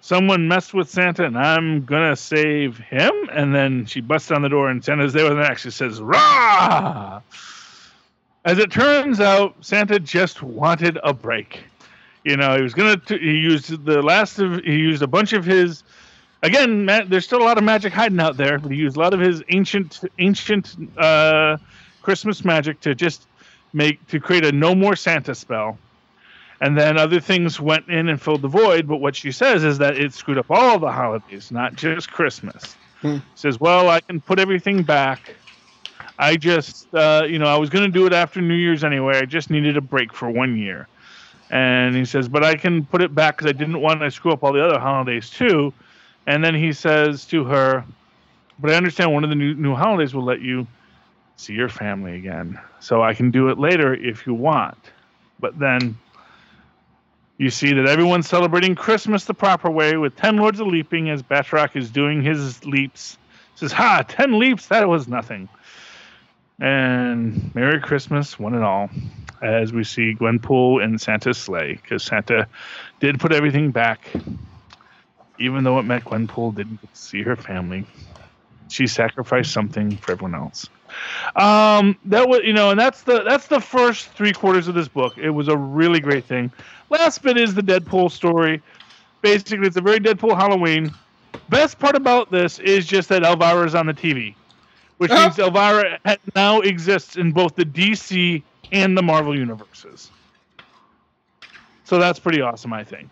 Someone messed with Santa, and I'm gonna save him." And then she busts on the door, and Santa's there with an axe. She says, "Rah!" As it turns out, Santa just wanted a break. You know, he was gonna. He used a bunch of his. Again, there's still a lot of magic hiding out there, but he used a lot of his ancient Christmas magic to just create a no more Santa spell. And then other things went in and filled the void, but what she says is that it screwed up all the holidays, not just Christmas. She says, "Well, I can put everything back. I just, I was going to do it after New Year's anyway. I just needed a break for 1 year." And he says, "But I can put it back because I didn't want to screw up all the other holidays too." And then he says to her, "But I understand one of the new holidays will let you see your family again. So I can do it later if you want." But then you see that everyone's celebrating Christmas the proper way with 10 Lords of Leaping as Batroc is doing his leaps. He says, "Ha, 10 leaps, that was nothing." And Merry Christmas, one and all, as we see Gwenpool in Santa's sleigh, because Santa did put everything back. Even though it meant Gwenpool didn't get to see her family, she sacrificed something for everyone else. That was, and that's the first three quarters of this book. It was a really great thing. Last bit is the Deadpool story. Basically, it's a very Deadpool Halloween. Best part about this is just that Elvira's on the TV, which means Elvira now exists in both the DC and the Marvel universes. So that's pretty awesome, I think.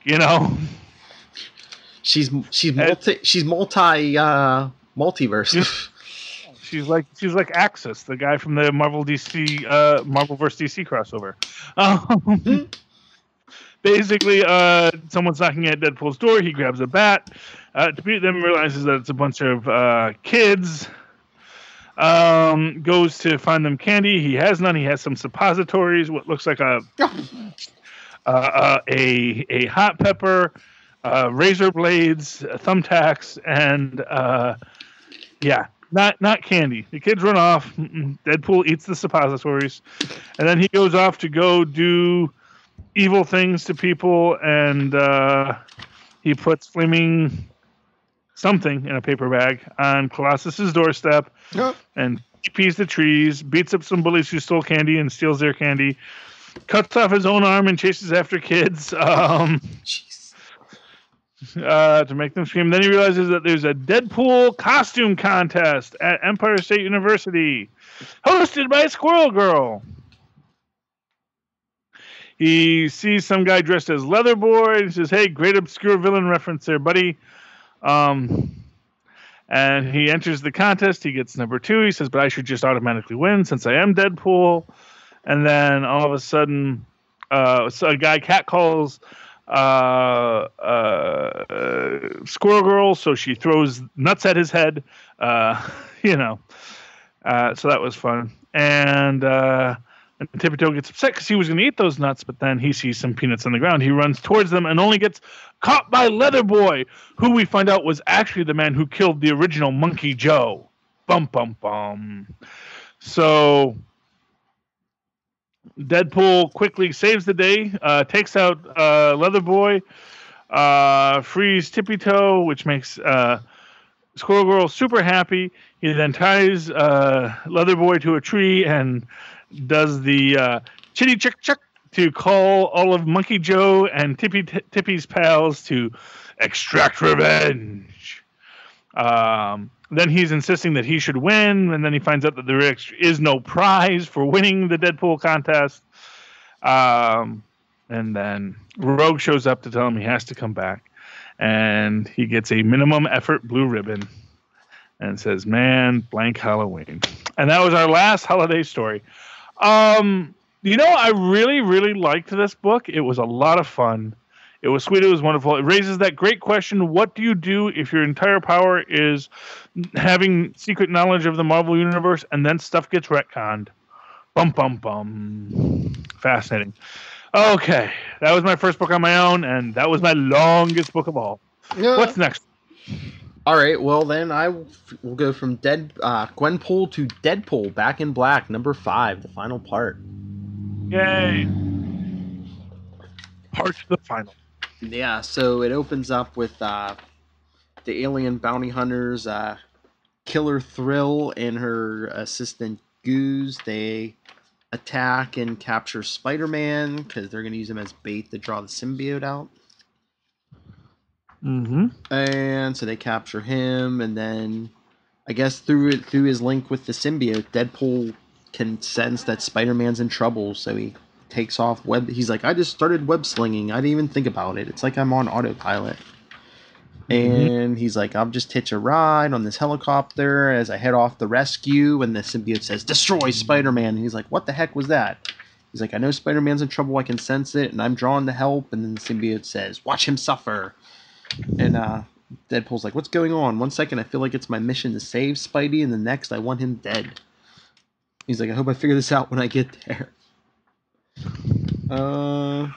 She's multiverse. She's like Axis, the guy from the Marvel vs. DC crossover. Basically, someone's knocking at Deadpool's door. He grabs a bat. To beat them, realizes that it's a bunch of kids. Goes to find them candy. He has none. He has some suppositories. What looks like a hot pepper. Razor blades, thumbtacks, and not candy. The kids run off. Deadpool eats the suppositories, and then he goes off to go do evil things to people. And he puts flaming something in a paper bag on Colossus's doorstep, and pees the trees, beats up some bullies who stole candy and steals their candy, cuts off his own arm and chases after kids. To make them scream. Then he realizes that there's a Deadpool costume contest at Empire State University, hosted by Squirrel Girl. He sees some guy dressed as Leatherboy and says, "Hey, great obscure villain reference there, buddy." And he enters the contest. He gets number 2. He says, "But I should just automatically win since I am Deadpool." And then all of a sudden, a guy catcalls Squirrel Girl, so she throws nuts at his head. So that was fun. And Tippy Toe gets upset because he was going to eat those nuts, but then he sees some peanuts on the ground. He runs towards them and only gets caught by Leatherboy, who we find out was actually the man who killed the original Monkey Joe. Bum, bum, bum. So Deadpool quickly saves the day, takes out Leatherboy, frees Tippy Toe, which makes Squirrel Girl super happy. He then ties Leatherboy to a tree and does the chitty chick chick to call all of Monkey Joe and Tippy's pals to extract revenge. Then he's insisting that he should win, and then he finds out that there is no prize for winning the Deadpool contest. And then Rogue shows up to tell him he has to come back, and he gets a minimum effort blue ribbon and says, man, blank Halloween. And that was our last holiday story. You know, I really, really liked this book. It was a lot of fun. It was sweet. It was wonderful. It raises that great question, what do you do if your entire power is having secret knowledge of the Marvel Universe and then stuff gets retconned? Bum, bum, bum. Fascinating. Okay. That was my first book on my own, and that was my longest book of all. Yeah. What's next? All right. Well, then I will go from Gwenpool to Deadpool, Back in Black, number 5, the final part. Yay. Part to the final. Yeah, so it opens up with the alien bounty hunters, Killer Thrill and her assistant Goose. They attack and capture Spider-Man because they're going to use him as bait to draw the symbiote out. Mm-hmm. And so they capture him, and then I guess through his link with the symbiote, Deadpool can sense that Spider-Man's in trouble, so he takes off he's like, I just started web slinging, I didn't even think about it, it's like I'm on autopilot. And he's like, I'll just hitch a ride on this helicopter as I head off the rescue, and the symbiote says, destroy Spider-Man, and he's like, what the heck was that? He's like, I know Spider-Man's in trouble, I can sense it, and I'm drawn to help, and then the symbiote says, watch him suffer. And Deadpool's like, what's going on? One second I feel like it's my mission to save Spidey, and the next I want him dead. He's like, I hope I figure this out when I get there. Can't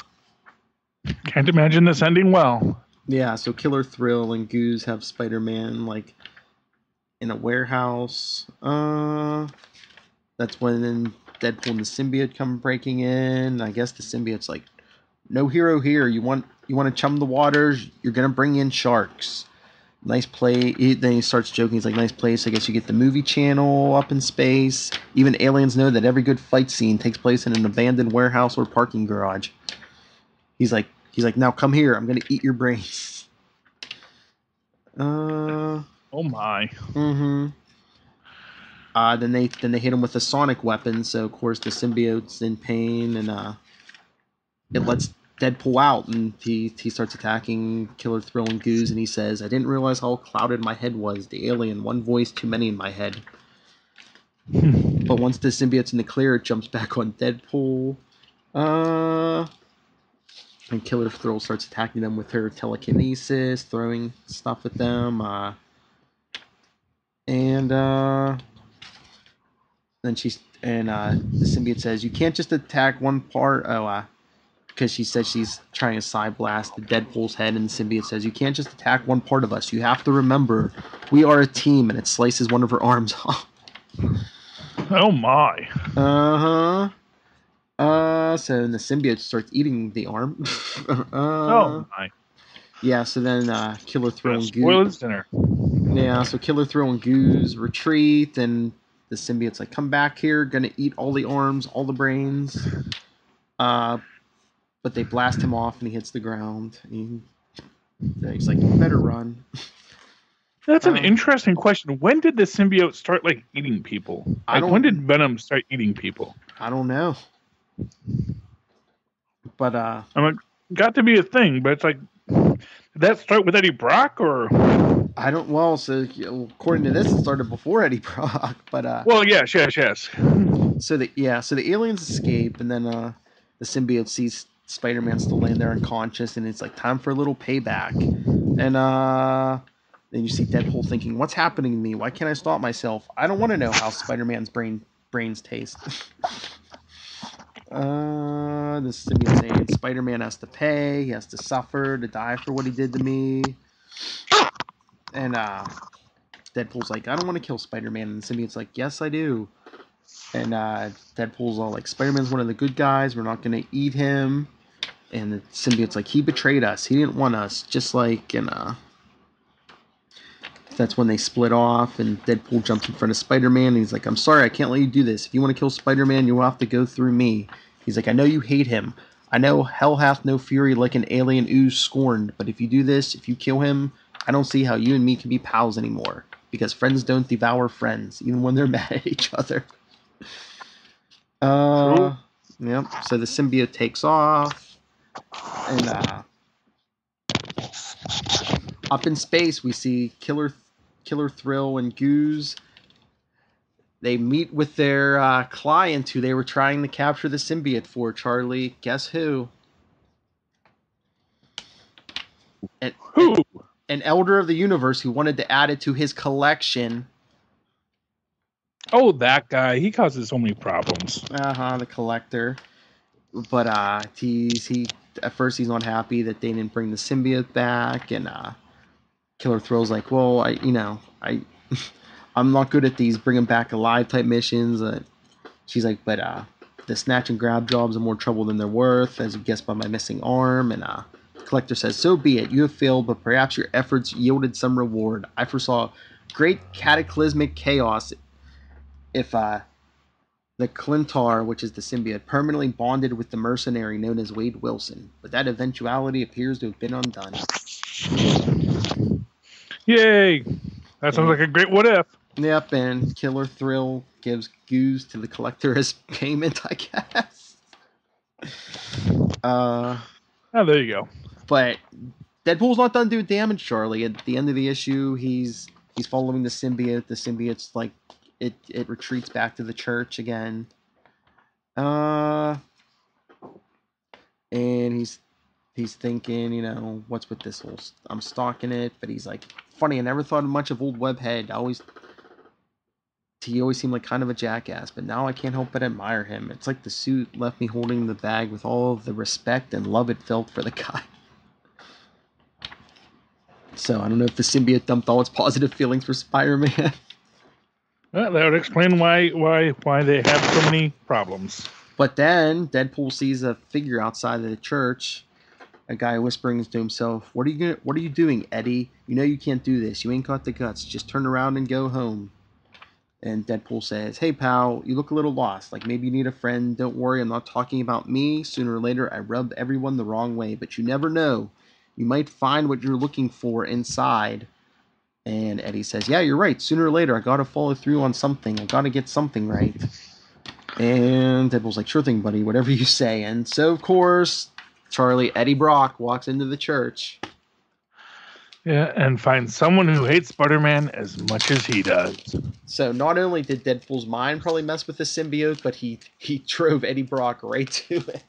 imagine this ending well. Yeah, so Killer Thrill and Goose have Spider-Man like in a warehouse. That's when Deadpool and the symbiote come breaking in. I guess the symbiote's like, no hero here. You want to chum the waters? You're gonna bring in sharks. Nice play. Then he starts joking. He's like, nice place. I guess you get the movie channel up in space. Even aliens know that every good fight scene takes place in an abandoned warehouse or parking garage. He's like, now come here. I'm going to eat your brains. Oh, my. Mm-hmm. Then they hit him with a sonic weapon. So, of course, the symbiote's in pain. And it lets Deadpool out, and he starts attacking Killer Thrill and Goose, and he says, I didn't realize how clouded my head was. The alien, one voice too many in my head. But once the symbiote's in the clear, it jumps back on Deadpool. And Killer Thrill starts attacking them with her telekinesis, throwing stuff at them. And the symbiote says, you can't just attack one part. Because she says she's trying to side blast the Deadpool's head, and the symbiote says, you can't just attack one part of us. You have to remember, we are a team, and it slices one of her arms off. Oh, my. Uh-huh. So the symbiote starts eating the arm. Oh, my. Yeah, so then Killer Thrill and Goose... dinner. Yeah, so Killer Thrill and Goose retreat, and the symbiote's like, come back here, gonna eat all the arms, all the brains. But they blast him off, and he hits the ground. He's like, you better run. That's an interesting question. When did the symbiote start, like, eating people? Like, when did Venom start eating people? I don't know. But, I mean, got to be a thing, but it's like, did that start with Eddie Brock, or? I don't, well, so, according to this, it started before Eddie Brock, but, Well, yes. So the aliens escape, and then, the symbiote sees Spider-Man still laying there unconscious, and it's like time for a little payback. And then you see Deadpool thinking, what's happening to me? Why can't I stop myself? I don't want to know how Spider-Man's brains taste. The symbiote saying Spider-Man has to pay, he has to suffer, to die for what he did to me. And Deadpool's like, I don't want to kill Spider-Man. And the symbiote's like, yes, I do. And Deadpool's all like, Spider-Man's one of the good guys, we're not going to eat him. And the symbiote's like, he betrayed us, he didn't want us, just like, and that's when they split off, and Deadpool jumps in front of Spider-Man, and he's like, I'm sorry, I can't let you do this. If you want to kill Spider-Man, you'll have to go through me. He's like, I know you hate him. I know hell hath no fury like an alien ooze scorned, but if you do this, if you kill him, I don't see how you and me can be pals anymore. because friends don't devour friends, even when they're mad at each other. Yep. So the symbiote takes off, and up in space we see Killer Thrill and Goose. They meet with their client who they were trying to capture the symbiote for, Charlie. Guess who? An elder of the universe who wanted to add it to his collection. Oh, that guy. He causes so many problems. The collector. But at first he's unhappy that they didn't bring the symbiote back, and Killer Thrill's like, well, I'm not good at these bring them back alive type missions. She's like, but the snatch and grab jobs are more trouble than they're worth, as you guessed by my missing arm. And the collector says, so be it. You have failed, but perhaps your efforts yielded some reward. I foresaw great cataclysmic chaos if the Clintar, which is the symbiote, permanently bonded with the mercenary known as Wade Wilson. But that eventuality appears to have been undone. Yay! That sounds like a great what if. Yep, and Killer Thrill gives Goose to the collector as payment, I guess. Oh, there you go. But Deadpool's not done doing damage, Charlie. At the end of the issue, he's following the symbiote. The symbiote's like it retreats back to the church again. And he's thinking, what's with this whole? I'm stalking it, but he's like, funny, I never thought much of old Webhead. He always seemed like kind of a jackass, but now I can't help but admire him. It's like the suit left me holding the bag with all of the respect and love it felt for the guy. So I don't know if the symbiote dumped all its positive feelings for Spider-Man. Well, that would explain why they have so many problems. But then Deadpool sees a figure outside of the church. A guy whispering to himself, what are you doing, Eddie? You know you can't do this. You ain't got the guts. Just turn around and go home. And Deadpool says, hey, pal, you look a little lost. Like maybe you need a friend. Don't worry, I'm not talking about me. Sooner or later, I rub everyone the wrong way. But you never know. You might find what you're looking for inside. And Eddie says, yeah, you're right. Sooner or later, I got to follow through on something. I got to get something right. And Deadpool's like, sure thing, buddy. Whatever you say. And so, of course, Eddie Brock walks into the church. Yeah, and finds someone who hates Spider-Man as much as he does. So not only did Deadpool's mind probably mess with the symbiote, but he drove Eddie Brock right to it.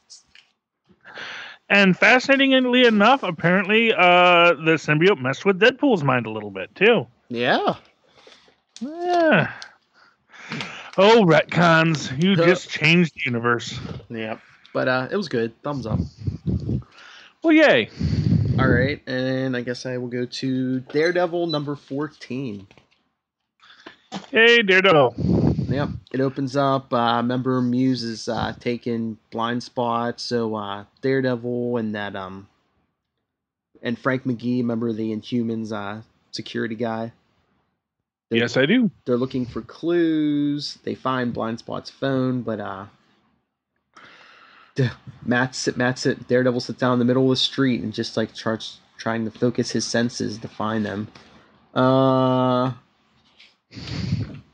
And fascinatingly enough, apparently the symbiote messed with Deadpool's mind a little bit, too. Yeah. Oh, retcons. You just changed the universe. Yep. But it was good. Thumbs up. Well, yay. All right. And I guess I will go to Daredevil number 14. Hey, Daredevil. Yep. It opens up. Remember, Muse is taking blind spots. So Daredevil and that and Frank McGee, remember the Inhumans security guy? Yes, I do. They're looking for clues. They find blind spot's phone, but Daredevil sits down in the middle of the street and just like starts trying to focus his senses to find them.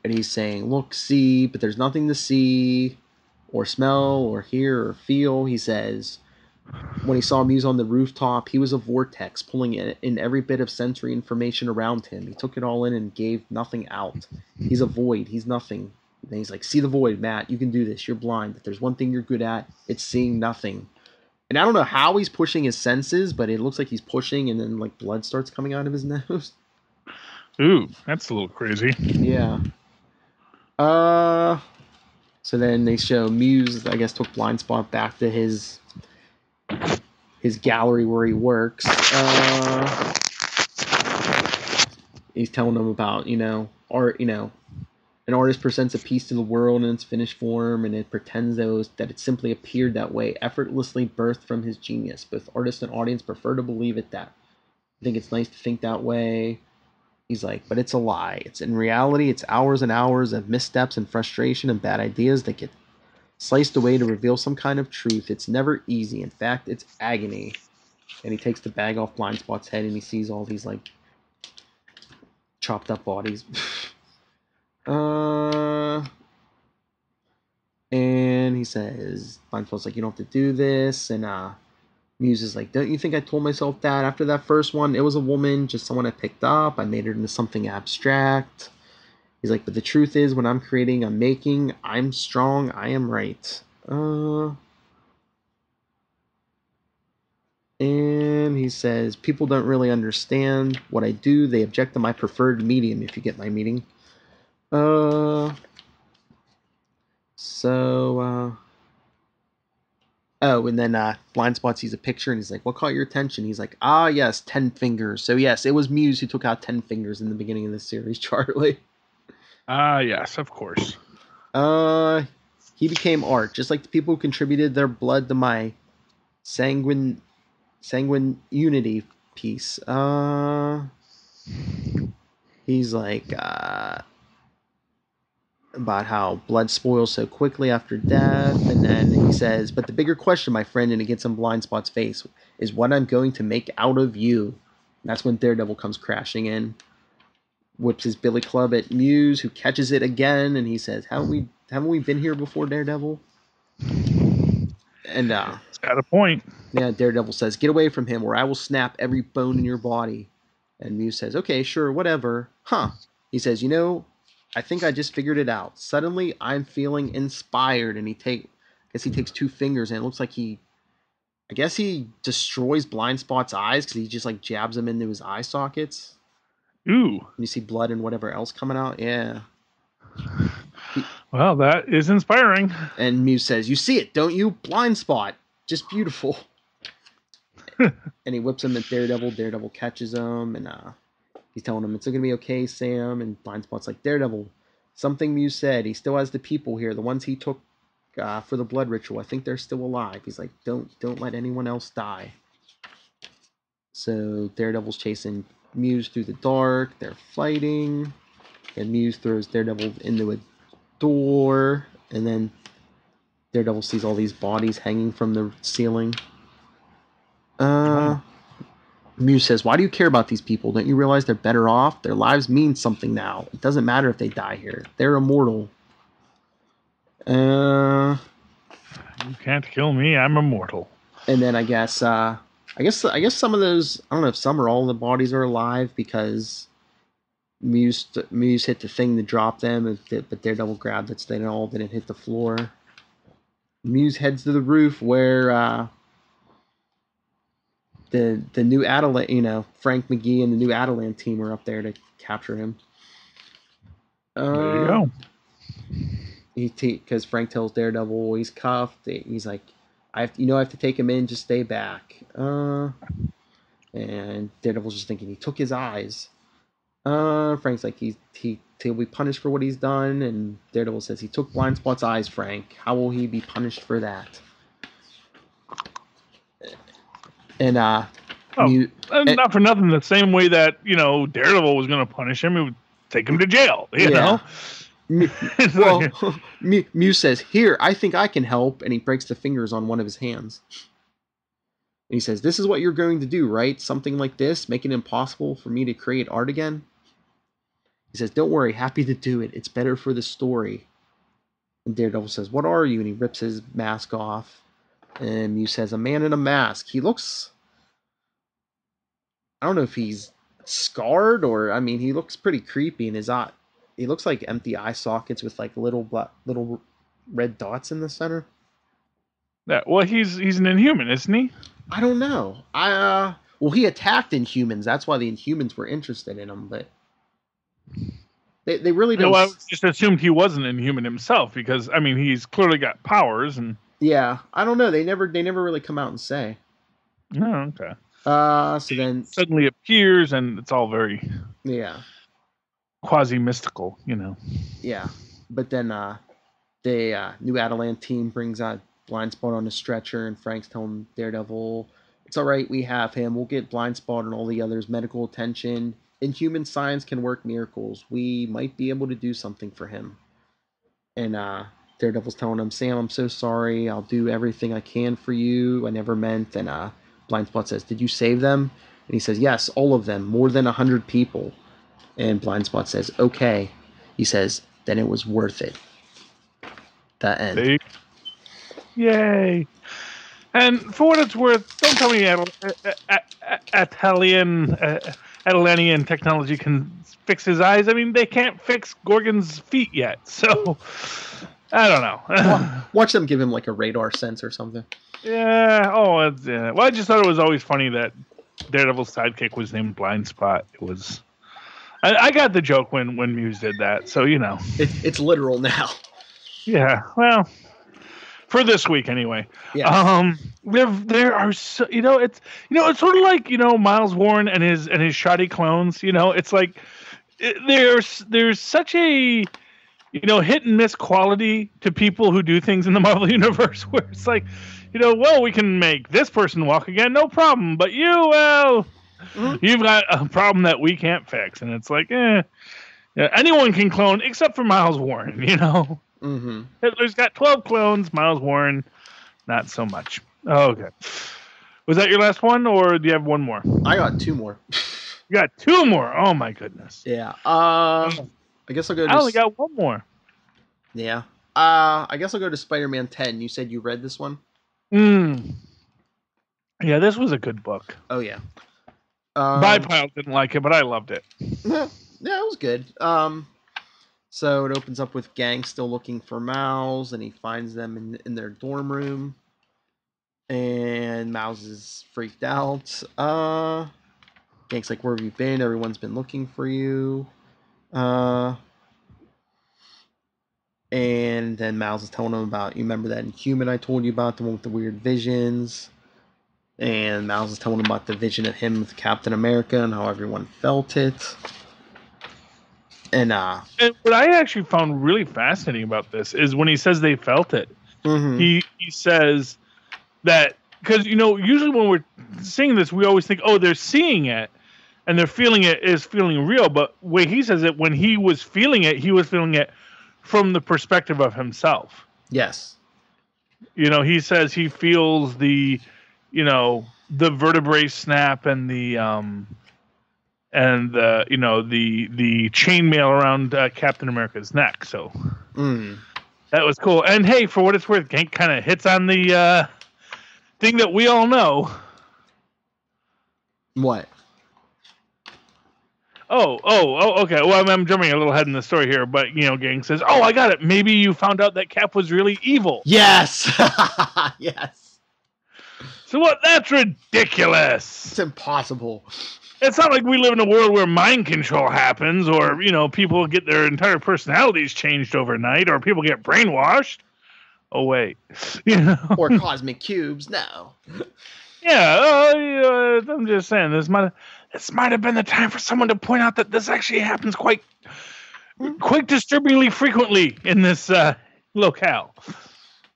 And he's saying, look, see, but there's nothing to see or smell or hear or feel. He says, when he saw Muse on the rooftop, he was a vortex pulling in every bit of sensory information around him. He took it all in and gave nothing out. He's a void. He's nothing. And he's like, see the void, Matt. You can do this. You're blind. But there's one thing you're good at. It's seeing nothing. And I don't know how he's pushing his senses, but it looks like he's pushing, and then, like, blood starts coming out of his nose. Ooh, that's a little crazy. Yeah. So then they show Muse, I guess, took Blind Spot back to his gallery where he works. He's telling them about, art, an artist presents a piece to the world in its finished form, and it pretends that it simply appeared that way, effortlessly birthed from his genius. Both artist and audience prefer to believe it that. I think it's nice to think that way. He's like, but it's a lie. It's in reality, it's hours and hours of missteps and frustration and bad ideas that get sliced away to reveal some kind of truth. It's never easy. In fact, it's agony. And he takes the bag off Blindspot's head, and he sees all these, like, chopped up bodies. And he says, Blindfold's like, you don't have to do this. And Muse is like, don't you think I told myself that after that first one? It was a woman, just someone I picked up. I made her into something abstract. He's like, but the truth is, when I'm creating, I'm making, I'm strong, I am right. And he says, people don't really understand what I do. They object to my preferred medium, if you get my meaning. Oh, and then Blind Spot sees a picture, and he's like, what caught your attention? He's like, ah, yes, 10 fingers. So, yes, it was Muse who took out 10 fingers in the beginning of this series, Charlie. Yes, of course. He became art, just like the people who contributed their blood to my sanguine unity piece. He's like, about how blood spoils so quickly after death, and then he says, but the bigger question, my friend, and it gets in Blind Spot's face, is what I'm going to make out of you. And that's when Daredevil comes crashing in, whips his billy club at Muse, who catches it again, and he says, haven't we been here before, Daredevil? And it's got a point. Yeah, Daredevil says, get away from him or I will snap every bone in your body. And Muse says, okay, sure, whatever. Huh. He says, you know, I think I just figured it out. Suddenly I'm feeling inspired, and he takes 2 fingers, and it looks like he destroys Blind Spot's eyes, because he just like jabs them into his eye sockets. Ooh. And you see blood and whatever else coming out. Yeah. Well, that is inspiring. And Muse says, you see it, don't you? Blind Spot. Just beautiful. And he whips him at Daredevil. Daredevil catches him, and he's telling him, it's going to be okay, Sam. And Blind Spot's like, Daredevil, something Muse said. He still has the people here, the ones he took for the blood ritual. I think they're still alive. He's like, don't let anyone else die. So Daredevil's chasing Muse through the dark. They're fighting. And Muse throws Daredevil into a door, and then Daredevil sees all these bodies hanging from the ceiling. Muse says, why do you care about these people? Don't you realize they're better off? Their lives mean something now. It doesn't matter if they die here. They're immortal. You can't kill me. I'm immortal. And then I guess some of those, I don't know if some or all the bodies are alive, because Muse hit the thing to drop them, but Daredevil grabbed it so they all didn't hit the floor. Muse heads to the roof where the new Adelant, Frank McGee and the new Adelant team are up there to capture him. There you go. Because Frank tells Daredevil he's cuffed. He's like, I have to take him in. Just stay back. And Daredevil's just thinking he took his eyes. Frank's like, he'll be punished for what he's done, and Daredevil says, he took Blind Spot's eyes, Frank. How will he be punished for that? And, not for nothing, the same way that, Daredevil was going to punish him, he would take him to jail, you know? Well, Muse says, here, I think I can help, and he breaks the fingers on one of his hands. And he says, this is what you're going to do, right? Something like this, making it impossible for me to create art again? He says, don't worry, happy to do it. It's better for the story. And Daredevil says, what are you? And he rips his mask off. And Muse says, a man in a mask. He looks, I don't know if he's scarred or, he looks pretty creepy in his eye. He looks like empty eye sockets with like little red dots in the center. Yeah, well, he's an Inhuman, isn't he? I don't know. He attacked Inhumans. That's why the Inhumans were interested in him, but they really don't. No, I just assumed he was an Inhuman himself, because he's clearly got powers, and yeah, I don't know. They never really come out and say. Oh, okay. So he then suddenly appears, and it's all very quasi mystical, Yeah, but then the new Adelant team brings out Blind Spot on a stretcher, and Frank's telling Daredevil, it's all right, we have him. We'll get Blind Spot and all the others medical attention. Inhuman science can work miracles. We might be able to do something for him. And Daredevil's telling him, Sam, I'm so sorry. I'll do everything I can for you. I never meant. And Blind Spot says, did you save them? And he says, yes, all of them, more than 100 people. And Blind Spot says, okay. He says, then it was worth it. That end. See? Yay. And for what it's worth, don't tell me Adelanian technology can fix his eyes. I mean, they can't fix Gorgon's feet yet, so I don't know. Watch them give him like a radar sense or something. Yeah. Oh, yeah. Well, I just thought it was always funny that Daredevil's sidekick was named Blind Spot. It was. I got the joke when Muse did that, so you know. It's literal now. Yeah. Well. For this week, anyway. Yeah. There are so, it's sort of like Miles Warren and his shoddy clones. You know, it's like there's such a hit and miss quality to people who do things in the Marvel universe where it's like well, we can make this person walk again, no problem, but you you've got a problem that we can't fix, and it's like anyone can clone except for Miles Warren, Mm-hmm. Hitler's got 12 clones. Miles Warren, not so much. Oh, okay. Was that your last one, or do you have one more? I got two more. You got two more? Oh, my goodness. Yeah. I guess I'll go to... I only got one more. Yeah. I guess I'll go to Spider-Man 10. You said you read this one? Yeah, this was a good book. Oh, yeah. Bipile didn't like it, but I loved it. Yeah, it was good. So it opens up with Gang still looking for Miles, and he finds them in their dorm room. And Miles is freaked out. Gang's like, where have you been? Everyone's been looking for you. And then Miles is telling him about, you remember that Inhuman I told you about, the one with the weird visions? And Miles is telling him about the vision of him with Captain America and how everyone felt it. And what I actually found really fascinating about this is when he says they felt it, he says that because, usually when we're seeing this, we always think, oh, they're seeing it and they're feeling it is feeling real. But when he says it, when he was feeling it from the perspective of himself. Yes. He says he feels the, the vertebrae snap and the, the chainmail around Captain America's neck. So that was cool. And hey, for what it's worth, Gank kind of hits on the thing that we all know. What? Oh, okay. Well, I'm jumping a little ahead in the story here, but Gank says, "Oh, I got it. Maybe you found out that Cap was really evil." Yes. Yes. So what? That's ridiculous. It's impossible. It's not like we live in a world where mind control happens or, people get their entire personalities changed overnight or people get brainwashed. Oh, wait. Or cosmic cubes. No. Yeah. I'm just saying this might have been the time for someone to point out that this actually happens quite disturbingly frequently in this locale.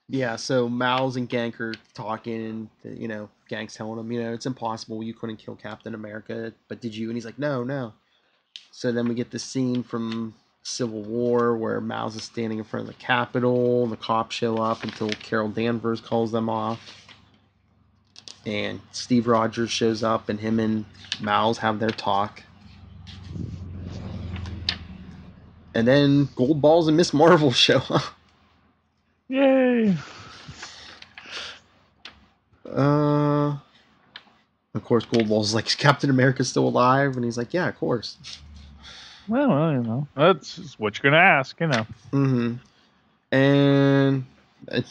Yeah, so Miles and Gank are talking, and, Gank's telling him, it's impossible, you couldn't kill Captain America, but did you? And he's like, no. So then we get this scene from Civil War where Miles is standing in front of the Capitol, the cops show up until Carol Danvers calls them off, and Steve Rogers shows up, and him and Miles have their talk. And then Goldballs and Miss Marvel show up. Yay! Of course, Goldball's like, is Captain America still alive? And he's like, yeah, of course. Well, that's just what you're gonna ask, Mm-hmm. And I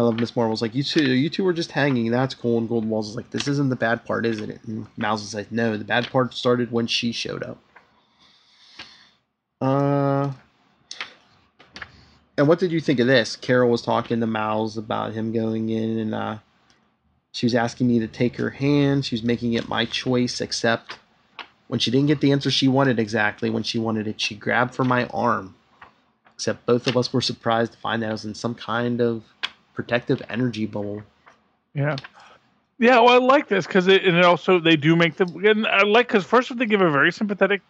love Miss Marvel's like, you two were just hanging. That's cool. And Goldball's is like, this isn't the bad part, is it? And Miles is like, no, the bad part started when she showed up. And what did you think of this? Carol was talking to Miles about him going in, and she was asking me to take her hand. She was making it my choice, except when she didn't get the answer she wanted exactly, when she wanted it, she grabbed for my arm. Except both of us were surprised to find that I was in some kind of protective energy bubble. Yeah. Yeah, well, I like this, because it also, they do make the... And I like, because first they give a very sympathetic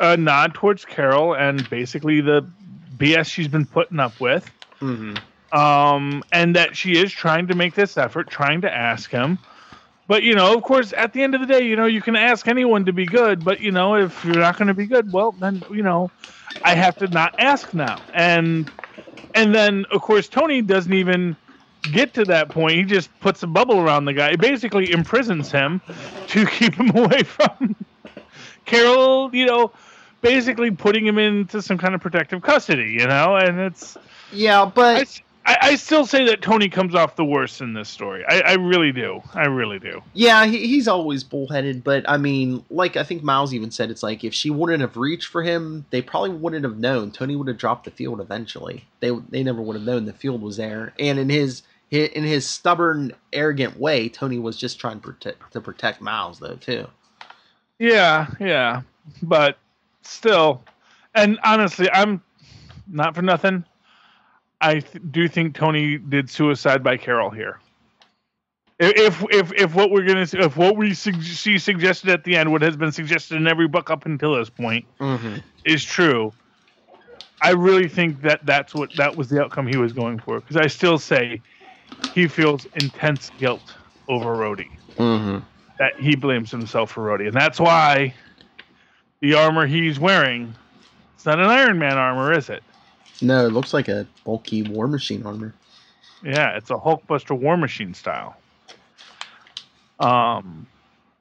nod towards Carol, and basically the BS she's been putting up with, and that she is trying to make this effort, trying to ask him, But, you know, of course, at the end of the day, you know, you can ask anyone to be good. But, you know, if you're not going to be good, well, then, you know, I have to not ask now. And then, of course, Tony doesn't even get to that point. He just puts a bubble around the guy. It basically imprisons him to keep him away from Carol, you know, basically putting him into some kind of protective custody, you know? And it's... Yeah, but... I still say that Tony comes off the worst in this story. I really do. I really do. Yeah, he's always bullheaded, but I mean, like I think Miles even said, it's like if she wouldn't have reached for him, they probably wouldn't have known. Tony would have dropped the field eventually. They never would have known the field was there. And in his stubborn, arrogant way, Tony was just trying to protect Miles though too. Yeah, but still, and honestly, I'm not for nothing. I do think Tony did suicide by Carol here. If what we're gonna if what we she suggested at the end, what has been suggested in every book up until this point, is true, I really think that was the outcome he was going for. Because I still say he feels intense guilt over Rhodey. Mm-hmm. That he blames himself for Rhodey, and that's why the armor he's wearing, it's not an Iron Man armor, is it? No, it looks like a bulky War Machine armor. Yeah, it's a Hulkbuster War Machine style.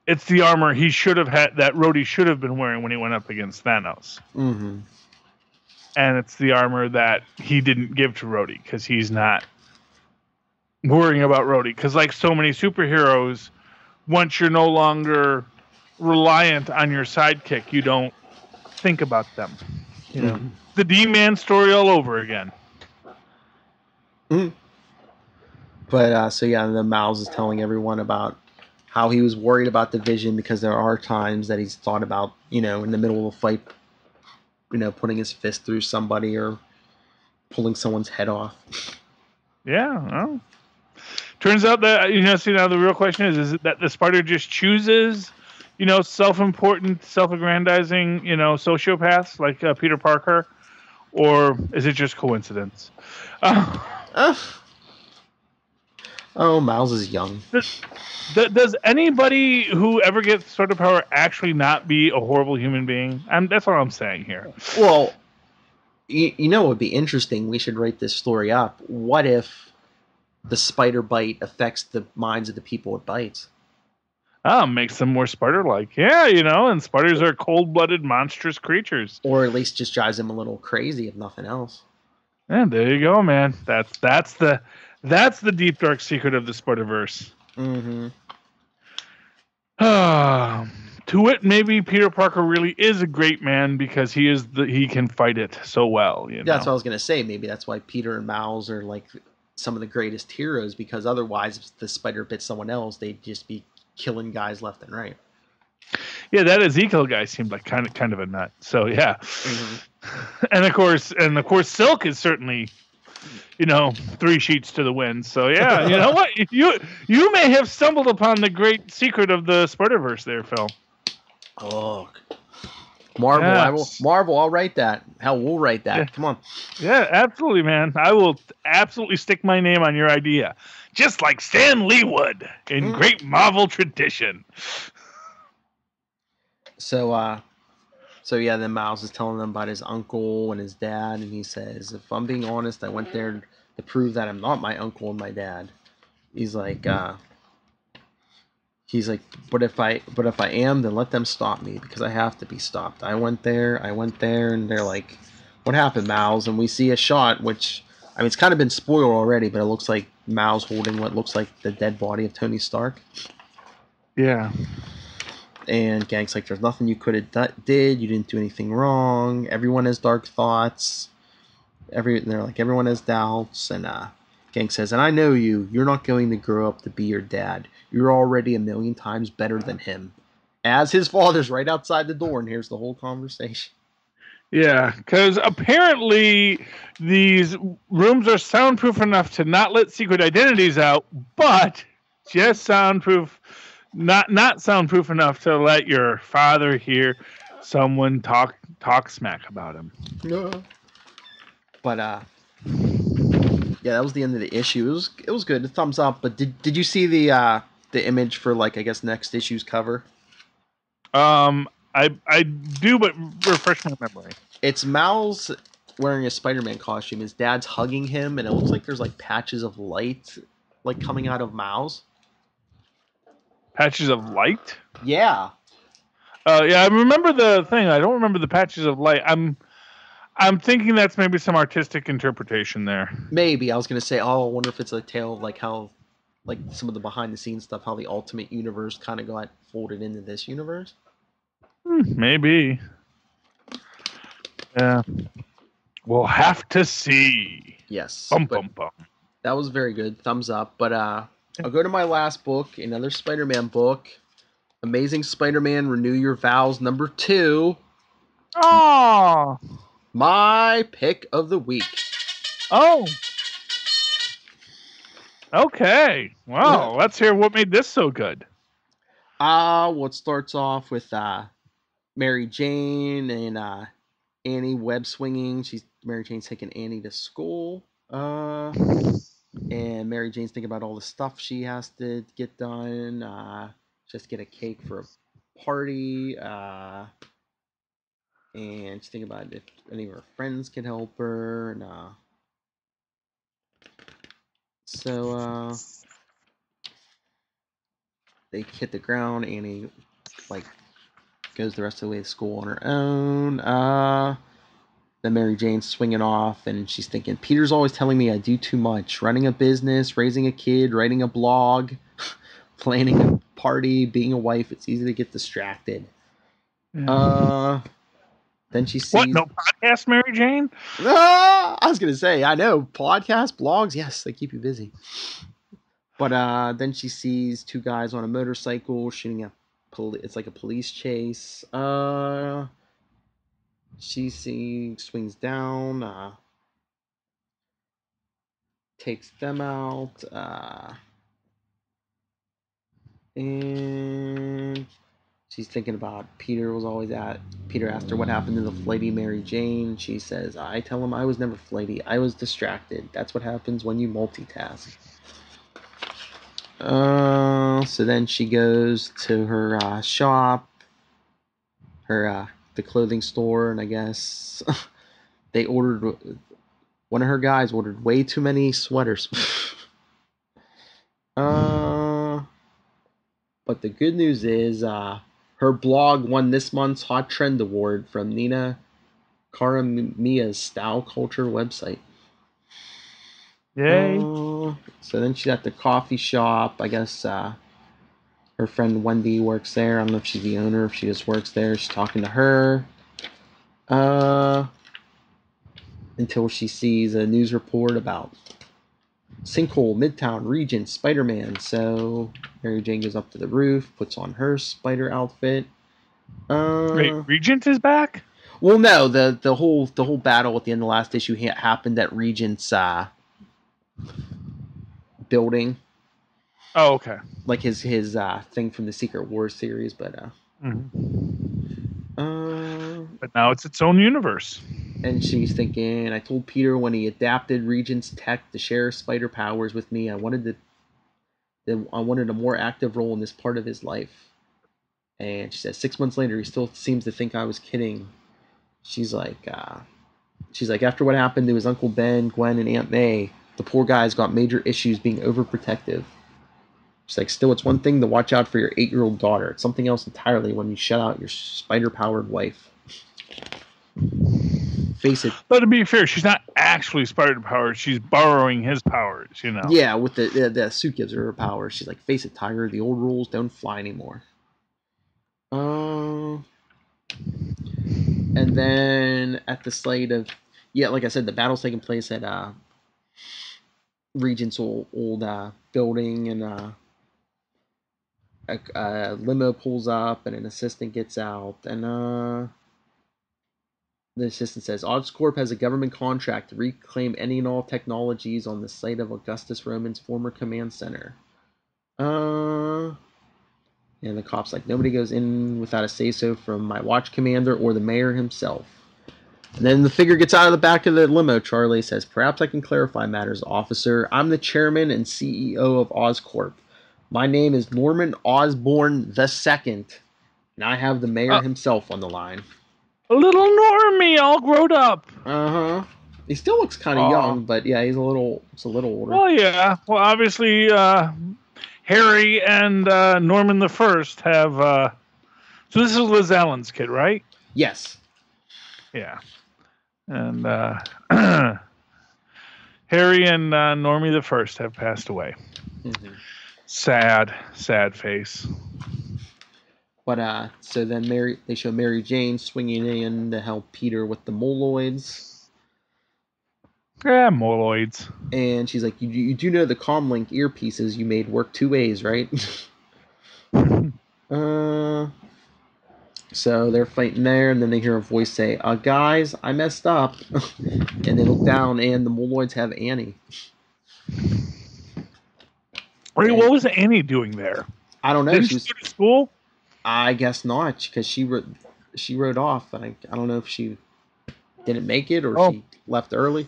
It's the armor he should have had, that Rhodey should have been wearing when he went up against Thanos. Mm-hmm. And it's the armor that he didn't give to Rhodey because he's not worrying about Rhodey. Because like so many superheroes, once you're no longer reliant on your sidekick, you don't think about them. You know. Mm-hmm. The D-Man story all over again. Mm. But so yeah, and then Miles is telling everyone about how he was worried about the Vision because there are times that he's thought about, you know, in the middle of a fight, you know, putting his fist through somebody or pulling someone's head off. Yeah. Well, turns out that, you know, see, now the real question is it that the Spider just chooses, you know, self-important, self-aggrandizing, you know, sociopaths like Peter Parker? Or is it just coincidence? Oh, Miles is young. Does anybody who ever gets sort of power actually not be a horrible human being? That's what I'm saying here. Well, you know what would be interesting? We should write this story up. What if the spider bite affects the minds of the people it bites? Oh, makes them more spider-like. Yeah, you know, and spiders are cold-blooded, monstrous creatures. Or at least just drives them a little crazy, if nothing else. And there you go, man. That's the deep, dark secret of the Spider-Verse. Mm-hmm. To it, maybe Peter Parker really is a great man because he can fight it so well. You know? That's what I was gonna say. Maybe that's why Peter and Miles are like some of the greatest heroes, because otherwise, if the spider bit someone else, they'd just be killing guys left and right. Yeah, that Ezekiel guy seemed like kind of a nut. So yeah, mm-hmm. and of course, Silk is certainly, you know, three sheets to the wind. So yeah, you know what? You may have stumbled upon the great secret of the Spider-Verse there, Phil. Oh, Marvel! Yes. Marvel! I'll write that. Hell, we'll write that. Yeah. Come on. Yeah, absolutely, man. I will absolutely stick my name on your idea. Just like Stan Lee would, in great Marvel tradition. So, yeah, then Miles is telling them about his uncle and his dad, and he says, if I'm being honest, I went there to prove that I'm not my uncle and my dad. He's like, but if I am, then let them stop me, because I have to be stopped. I went there, and they're like, what happened, Miles? And we see a shot, which, I mean, it's kind of been spoiled already, but it looks like Miles holding what looks like the dead body of Tony Stark. Yeah. And Gang's like, there's nothing you could have did. You didn't do anything wrong. Everyone has dark thoughts. They're like, everyone has doubts. And Gang says, and I know you. You're not going to grow up to be your dad. You're already a million times better than him. As his father's right outside the door, and here's the whole conversation. Yeah, because apparently these rooms are soundproof enough to not let secret identities out, but just soundproof, not soundproof enough to let your father hear someone talk smack about him. No. But yeah, that was the end of the issue. It was good. A thumbs up. But did you see the the image for, like, I guess next issue's cover? I do, but refresh my memory. It's Mal's wearing a Spider-Man costume. His dad's hugging him, and it looks like there's, like, patches of light, like, coming out of Mal's. Patches of light? Yeah. Yeah, I remember the thing. I don't remember the patches of light. I'm thinking that's maybe some artistic interpretation there. Maybe. I was going to say, oh, I wonder if it's a tale of, like, how, like, some of the behind-the-scenes stuff, how the Ultimate Universe kind of got folded into this universe. Maybe. Yeah. We'll have to see. Yes. Bum, bum, bum. That was very good. Thumbs up. But I'll go to my last book, another Spider-Man book. Amazing Spider-Man Renew Your Vows, #2. Oh. My pick of the week. Oh. Okay. Wow. Yeah. Let's hear what made this so good. Well, it starts off with Mary Jane and Annie web swinging. Mary Jane's taking Annie to school. And Mary Jane's thinking about all the stuff she has to get done. Just get a cake for a party. And she's thinking about if any of her friends can help her. And, so they hit the ground. Annie, like, goes the rest of the way to school on her own. Then Mary Jane's swinging off, and she's thinking, Peter's always telling me I do too much. Running a business, raising a kid, writing a blog, planning a party, being a wife. It's easy to get distracted. Then she sees... What, no podcast, Mary Jane? I was going to say, I know, podcasts, blogs, yes, they keep you busy. But then she sees two guys on a motorcycle shooting a... It's like a police chase. She swings down, takes them out, and... She's thinking about Peter asked her what happened to the flighty Mary Jane. She says, I tell him I was never flighty. I was distracted. That's what happens when you multitask. So then she goes to her shop, the clothing store, and I guess they ordered, one of her guys ordered way too many sweaters. But the good news is, her blog won this month's Hot Trend Award from Nina Karamia's Style Culture website. Yay. So then she's at the coffee shop. I guess her friend Wendy works there. I don't know if she's the owner, if she just works there. She's talking to her. Until she sees a news report about Sinkhole, Midtown, Regent, Spider-Man. So Mary Jane goes up to the roof, puts on her spider outfit. Wait, Regent is back? Well, no, the whole battle at the end of the last issue happened at Regent's building. Oh, okay. Like his thing from the Secret Wars series, but but now it's its own universe. And she's thinking, I told Peter when he adapted Regent's tech to share spider powers with me, I wanted a more active role in this part of his life. And she says 6 months later, he still seems to think I was kidding. She's like, after what happened to his Uncle Ben, Gwen, and Aunt May, the poor guy's got major issues being overprotective. She's like, still, it's one thing to watch out for your 8-year-old daughter. It's something else entirely when you shut out your spider-powered wife. Face it. But to be fair, she's not actually spider-powered. She's borrowing his powers, you know. Yeah, with the suit gives her powers. She's like, face it, Tiger. The old rules don't fly anymore. And then at the slate of... Yeah, like I said, the battle's taking place at Regent's old building. And a limo pulls up and an assistant gets out. And... The assistant says, Oscorp has a government contract to reclaim any and all technologies on the site of Augustus Roman's former command center. And the cop's like, nobody goes in without a say-so from my watch commander or the mayor himself. And then the figure gets out of the back of the limo. Charlie says, perhaps I can clarify matters, officer. I'm the chairman and CEO of Oscorp. My name is Norman Osborn II, and I have the mayor himself on the line. A little Normie, all grown up. Uh-huh. He still looks kind of young, but yeah, he's a little older. Well, yeah. Well, obviously, Harry and Norman the First have... so this is Liz Allen's kid, right? Yes. Yeah. And Harry and Normie the First have passed away. Mm-hmm. Sad, sad face. But so then they show Mary Jane swinging in to help Peter with the moloids. Yeah, moloids. And she's like, you do know the Comlink earpieces you made work two ways, right? So they're fighting there, and then they hear a voice say, guys, I messed up. And they look down, and the moloids have Annie. Wait, what was Annie doing there? I don't know. Did she go to school? I guess not, because she rode off, and I don't know if she didn't make it or she left early.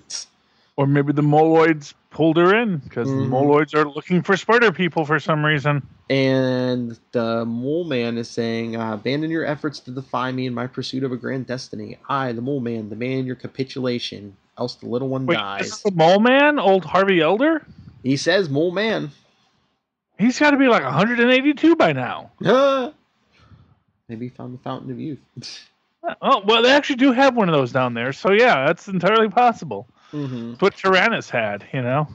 Or maybe the Moloids pulled her in, because the Moloids are looking for spider people for some reason. And the Mole Man is saying, abandon your efforts to defy me in my pursuit of a grand destiny. I, the Mole Man, demand your capitulation, else the little one dies. Is this the Mole Man? Old Harvey Elder? He says Mole Man. He's got to be like 182 by now. Maybe he found the Fountain of Youth. Oh, well, they actually do have one of those down there. So, yeah, that's entirely possible. Mm-hmm. That's what Tyrannus had, you know?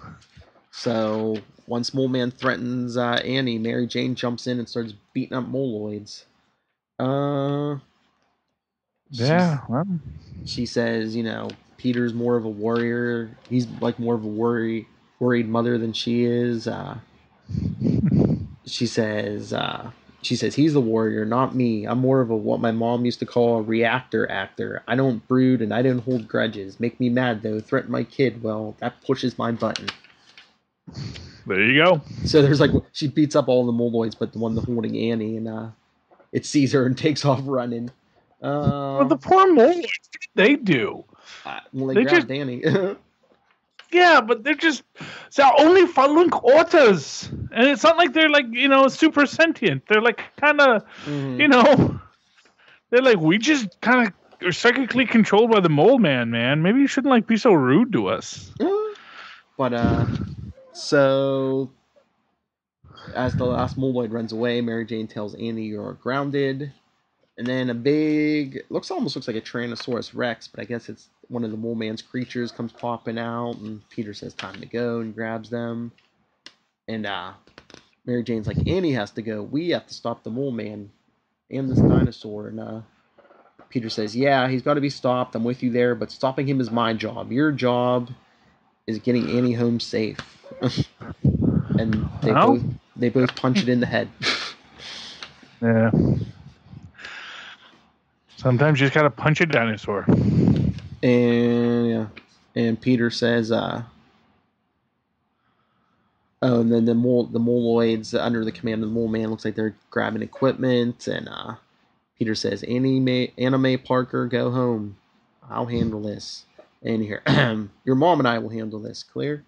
So, once Mole Man threatens Annie, Mary Jane jumps in and starts beating up Moloids. Yeah. Well. She says, you know, Peter's more of a warrior. He's like more of a worried mother than she is. She says he's the warrior, not me. I'm more of a what my mom used to call a reactor actor. I don't brood and I don't hold grudges. Make me mad though. Threaten my kid. Well, that pushes my button. There you go. So there's like she beats up all the moloids, but the one holding Annie, and it sees her and takes off running. Well, the poor moloids, they do. Well, they grabbed Annie. Yeah, but they're just only following orders, and it's not like they're like, you know, super sentient. They're like kind of, you know, they're like, we just kind of are psychically controlled by the Mole Man, man. Maybe you shouldn't like be so rude to us. But so as the last moloid runs away, Mary Jane tells Annie, "You're grounded." And then a big almost looks like a Tyrannosaurus Rex, but I guess it's one of the Mole Man's creatures comes popping out, and Peter says time to go and grabs them. And Mary Jane's like, Annie has to go. We have to stop the Mole Man and this dinosaur. And Peter says, yeah, he's got to be stopped. I'm with you there, but stopping him is my job. Your job is getting Annie home safe. And they both punch it in the head. Yeah. Sometimes you just gotta punch a dinosaur. And yeah, and Peter says, and then the moloids under the command of the Mole Man looks like they're grabbing equipment, and Peter says, Anime Parker, go home. I'll handle this. And here, your mom and I will handle this. Clear?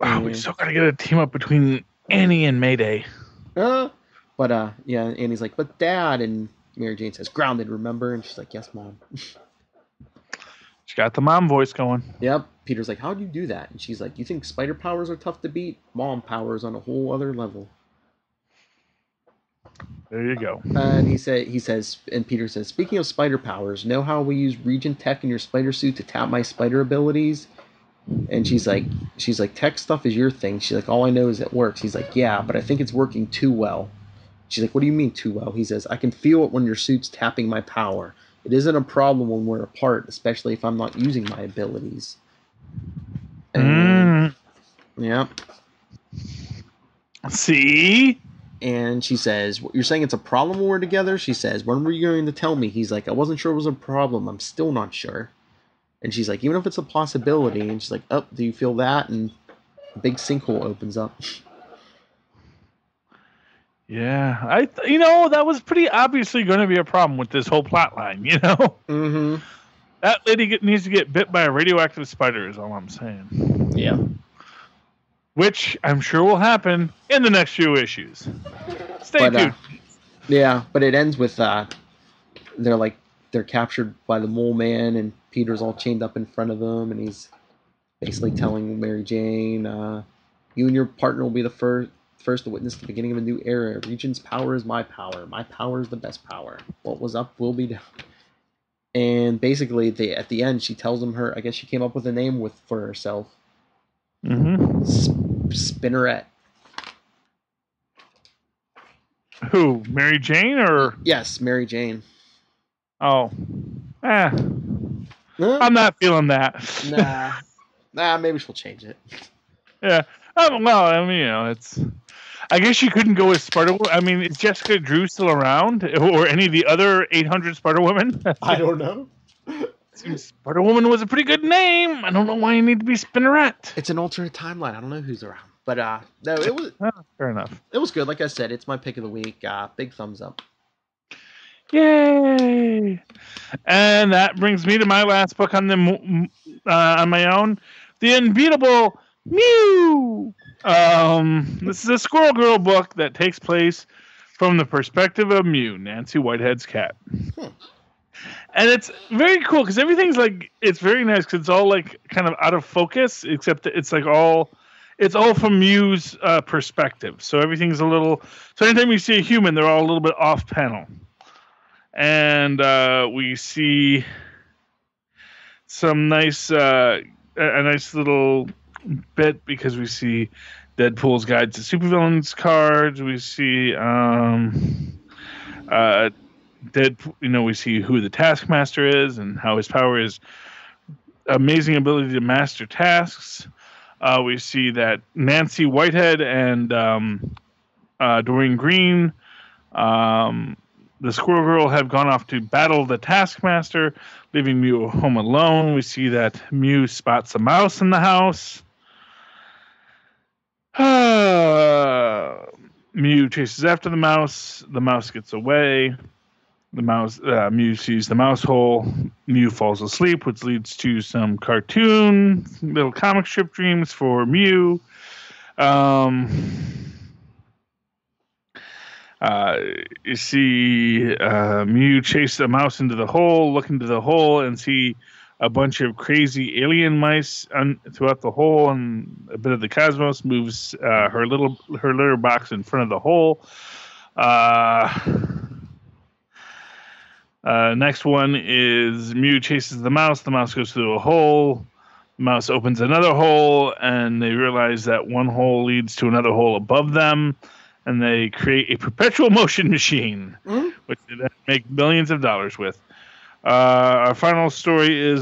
Wow, we still gotta get a team up between Annie and Mayday. But yeah, Annie's like, but Dad, and Mary Jane says, grounded, remember? And she's like, yes, Mom. She got the mom voice going. Yep. Peter's like, how'd you do that? And she's like, you think spider powers are tough to beat? Mom powers on a whole other level. There you go. And Peter says, speaking of spider powers, know how we use Region Tech in your spider suit to tap my spider abilities? And she's like, tech stuff is your thing. She's like, all I know is it works. He's like, yeah, but I think it's working too well. She's like, what do you mean too well? He says, I can feel it when your suit's tapping my power. It isn't a problem when we're apart, especially if I'm not using my abilities. And, yeah. See? And she says, you're saying it's a problem when we're together? She says, when were you going to tell me? He's like, I wasn't sure it was a problem. I'm still not sure. And she's like, even if it's a possibility. And she's like, oh, do you feel that? And a big sinkhole opens up. Yeah, that was pretty obviously going to be a problem with this whole plot line, you know? Mm-hmm. That lady needs to get bit by a radioactive spider is all I'm saying. Yeah. which I'm sure will happen in the next few issues. Stay tuned. Yeah, but it ends with they're captured by the Mole Man, and Peter's all chained up in front of them, and he's basically telling Mary Jane, "You and your partner will be the first to witness the beginning of a new era. Regent's power is my power. My power is the best power. What was up will be down." And basically, at the end, she tells him her. I guess she came up with a name for herself. Mm-hmm. Spinneret. Who? Mary Jane or? Yes, Mary Jane. Oh. I'm not feeling that. Nah, maybe she'll change it. Yeah. It's. I guess you couldn't go with Sparta. I mean, is Jessica Drew still around, or any of the other 800 Sparta women? I don't know. Sparta Woman was a pretty good name. I don't know why you need to be Spinneret. It's an alternate timeline. I don't know who's around, but no, it was fair enough. It was good. Like I said, it's my pick of the week. Big thumbs up. Yay! And that brings me to my last book on on my own, The Unbeatable Mew. This is a Squirrel Girl book that takes place from the perspective of Mew, Nancy Whitehead's cat. And it's very cool because everything's like, it's very nice because it's all like kind of out of focus, except that it's like all from Mew's perspective. So everything's so anytime you see a human, they're all a little bit off panel. And we see some nice, a nice little bit because we see Deadpool's Guide to Supervillains cards. We see Deadpool, we see who the Taskmaster is and how his power is amazing ability to master tasks. We see that Nancy Whitehead and Doreen Green, the Squirrel Girl, have gone off to battle the Taskmaster, leaving Mew home alone. We see that Mew spots a mouse in the house. Mew chases after the mouse. The mouse gets away. Mew sees the mouse hole. Mew falls asleep, which leads to some cartoon, little comic strip dreams for Mew. You see Mew chase the mouse into the hole, look into the hole, and see a bunch of crazy alien mice throughout the hole, and a bit of the cosmos. Moves her litter box in front of the hole. Next one is Mew chases the mouse. The mouse goes through a hole. The mouse opens another hole, and they realize that one hole leads to another hole above them. And they create a perpetual motion machine, which they then make millions of dollars with. Our final story is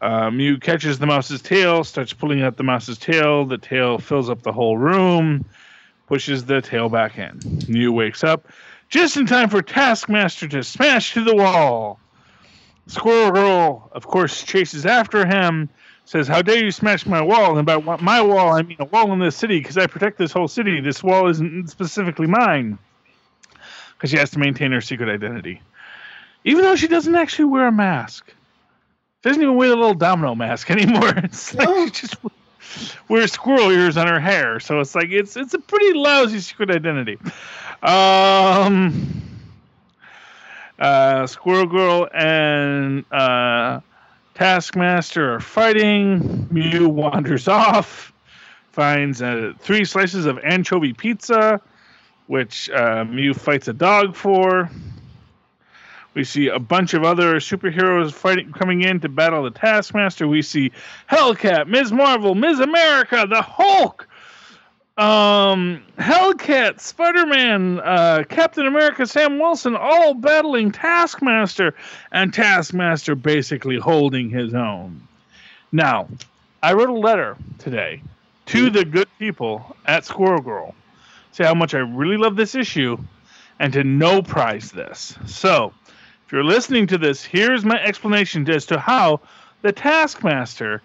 Mew catches the mouse's tail, starts pulling out the mouse's tail. The tail fills up the whole room, pushes the tail back in. Mew wakes up just in time for Taskmaster to smash to the wall. Squirrel Girl, of course, chases after him. Says, "How dare you smash my wall?" And by my wall, I mean a wall in this city, because I protect this whole city. This wall isn't specifically mine. Because she has to maintain her secret identity. Even though she doesn't actually wear a mask. She doesn't even wear the little domino mask anymore. It's like she just wears squirrel ears on her hair. So it's like, it's a pretty lousy secret identity. Squirrel Girl and Taskmaster are fighting. Mew wanders off, finds three slices of anchovy pizza, which Mew fights a dog for. We see a bunch of other superheroes coming in to battle the Taskmaster. We see Hellcat, Ms. Marvel, Ms. America, the Hulk, Hellcat, Spider-Man, Captain America, Sam Wilson, all battling Taskmaster, and Taskmaster basically holding his own. Now, I wrote a letter today to the good people at Squirrel Girl, say how much I really love this issue, and to no prize this. So, if you're listening to this, here's my explanation as to how the Taskmaster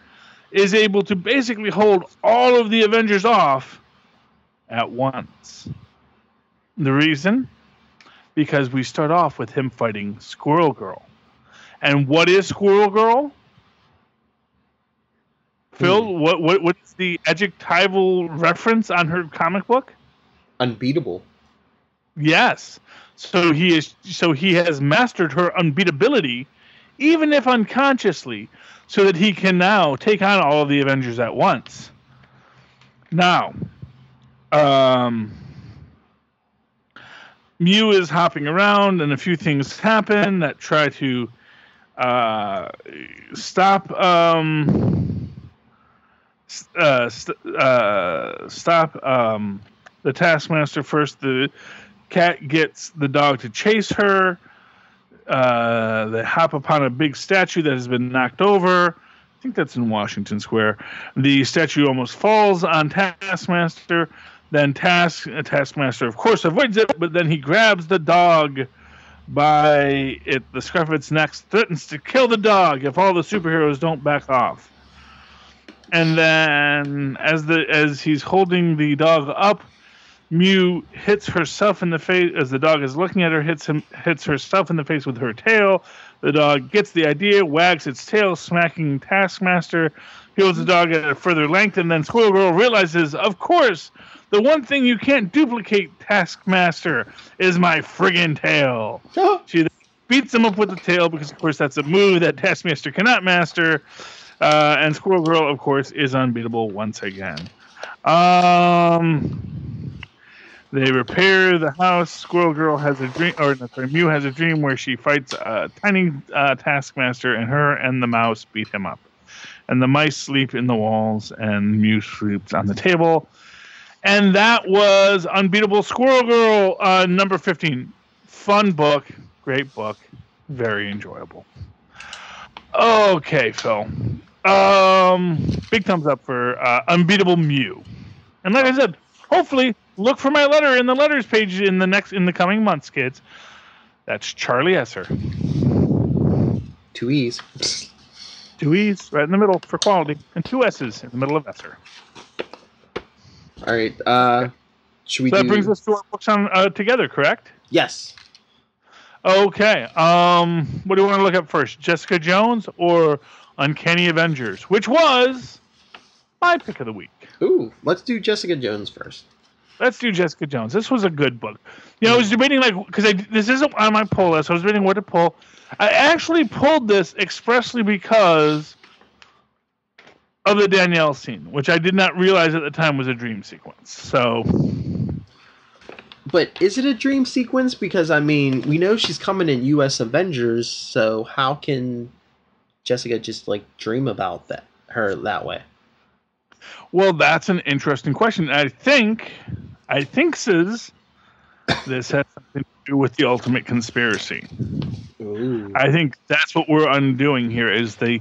is able to basically hold all of the Avengers off at once. The reason? Because we start off with him fighting Squirrel Girl. And what is Squirrel Girl? Phil, what's the adjectival reference on her comic book? Unbeatable. Yes. So he is. So he has mastered her unbeatability, even if unconsciously, so that he can now take on all of the Avengers at once. Now, Mew is hopping around, and a few things happen that try to stop the Taskmaster first. The cat gets the dog to chase her. They hop upon a big statue that has been knocked over. I think that's in Washington Square. The statue almost falls on Taskmaster. Then Taskmaster, of course, avoids it, but then he grabs the dog by the scruff of its neck, threatens to kill the dog if all the superheroes don't back off. And then, as he's holding the dog up, Mew hits herself in the face as the dog is looking at her. Hits herself in the face with her tail. The dog gets the idea, wags its tail, smacking Taskmaster. Heals the dog at a further length, and then Squirrel Girl realizes, of course, the one thing you can't duplicate, Taskmaster, is my friggin' tail. She beats him up with the tail because, of course, that's a move that Taskmaster cannot master. And Squirrel Girl, of course, is unbeatable once again. They repair the house. Squirrel Girl has a dream, Mew has a dream where she fights a tiny Taskmaster, and her and the mouse beat him up. And the mice sleep in the walls, and Mew sleeps on the table. And that was Unbeatable Squirrel Girl, number 15. Fun book, great book, very enjoyable. Okay, Phil. Big thumbs up for Unbeatable Mew. And like I said, hopefully look for my letter in the letters page in the coming months, kids. That's Charlie Esser. Two E's. Two E's right in the middle for quality, and two S's in the middle of Esser. All right. That brings us to our books on together, correct? Yes. Okay. What do you want to look up first, Jessica Jones or Uncanny Avengers, which was my pick of the week? Ooh, let's do Jessica Jones first. Let's do Jessica Jones. This was a good book. You know, I was debating, because this isn't on my pull list. I was debating what to pull. I actually pulled this expressly because of the Danielle scene, which I did not realize at the time was a dream sequence. So, but is it a dream sequence? Because, I mean, we know she's coming in U.S. Avengers, so how can Jessica just, dream about her that way? Well, that's an interesting question. I think says this has something to do with the ultimate conspiracy. Ooh. I think that's what we're undoing here is the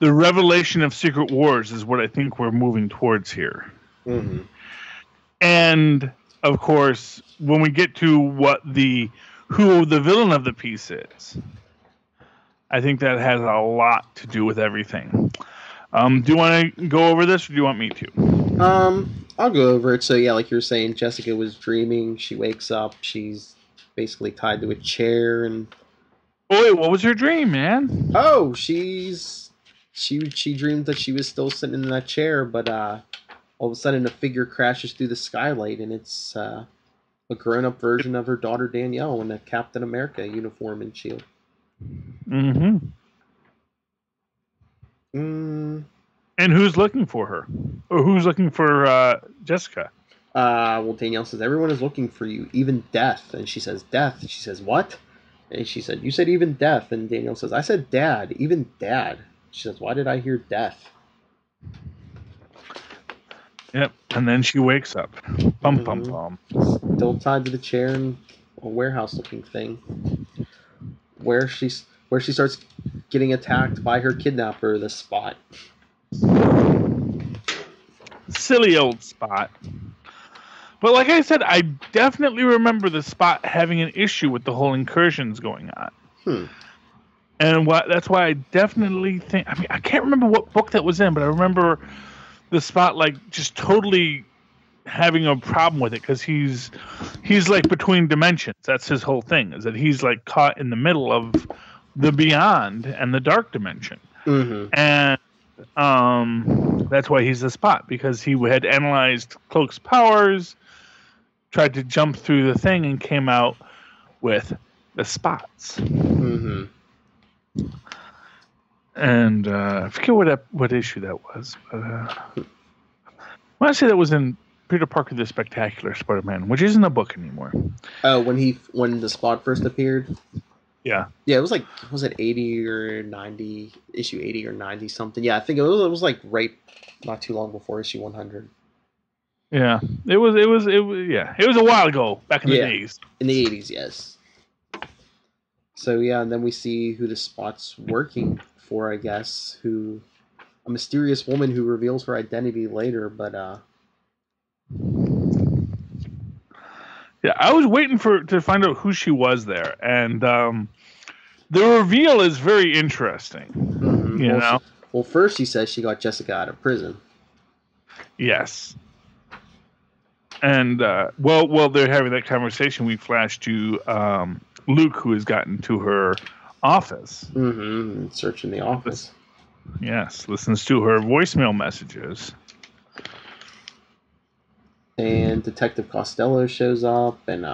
revelation of Secret Wars is what I think we're moving towards here. Mm-hmm. And of course, when we get to who the villain of the piece is, I think that has a lot to do with everything. Do you want to go over this, or do you want me to? I'll go over it. So, yeah, like you were saying, Jessica was dreaming. She wakes up. She's basically tied to a chair. And wait, what was her dream, man? Oh, she dreamed that she was still sitting in that chair, but all of a sudden a figure crashes through the skylight, and it's a grown-up version of her daughter Danielle in a Captain America uniform and shield. Mm-hmm. Mm. And who's looking for her? Or who's looking for Jessica? Well, Danielle says, everyone is looking for you, even death. And she says, death? And she says, what? And she said, you said even death. And Danielle says, I said dad, even dad. She says, why did I hear death? Yep, and then she wakes up. Bum, bum, bum. Still tied to the chair in a warehouse-looking thing. Where she starts getting attacked by her kidnapper, the Spot. Silly old Spot. But like I said, I definitely remember the Spot having an issue with the whole incursions going on. Hmm. And that's why I definitely think... I mean, I can't remember what book that was in, but I remember the Spot just totally having a problem with it because he's between dimensions. That's his whole thing, is that he's caught in the middle of the beyond and the dark dimension. Mm-hmm. And That's why he's the Spot, because he had analyzed Cloak's powers, tried to jump through the thing, and came out with the Spots. Mm-hmm. And I forget what issue that was. But, well, I say that was in Peter Parker the Spectacular Spider-Man, which isn't a book anymore. Oh, when the Spot first appeared. Yeah. Yeah, it was like, was it 80 or 90, issue 80 or 90 something? Yeah, I think it was like right not too long before issue 100. Yeah. It was yeah. It was a while ago, back in the days. In the 80s, yes. So yeah, and then we see who the Spot's working for, I guess, who a mysterious woman who reveals her identity later, but yeah, I was waiting to find out who she was there, and the reveal is very interesting. Mm-hmm. You know? Well, first she says she got Jessica out of prison. Yes. And, while they're having that conversation, we flash to Luke, who has gotten to her office. Mm-hmm. Searching the office. Yes, listens to her voicemail messages. And Detective Costello shows up, and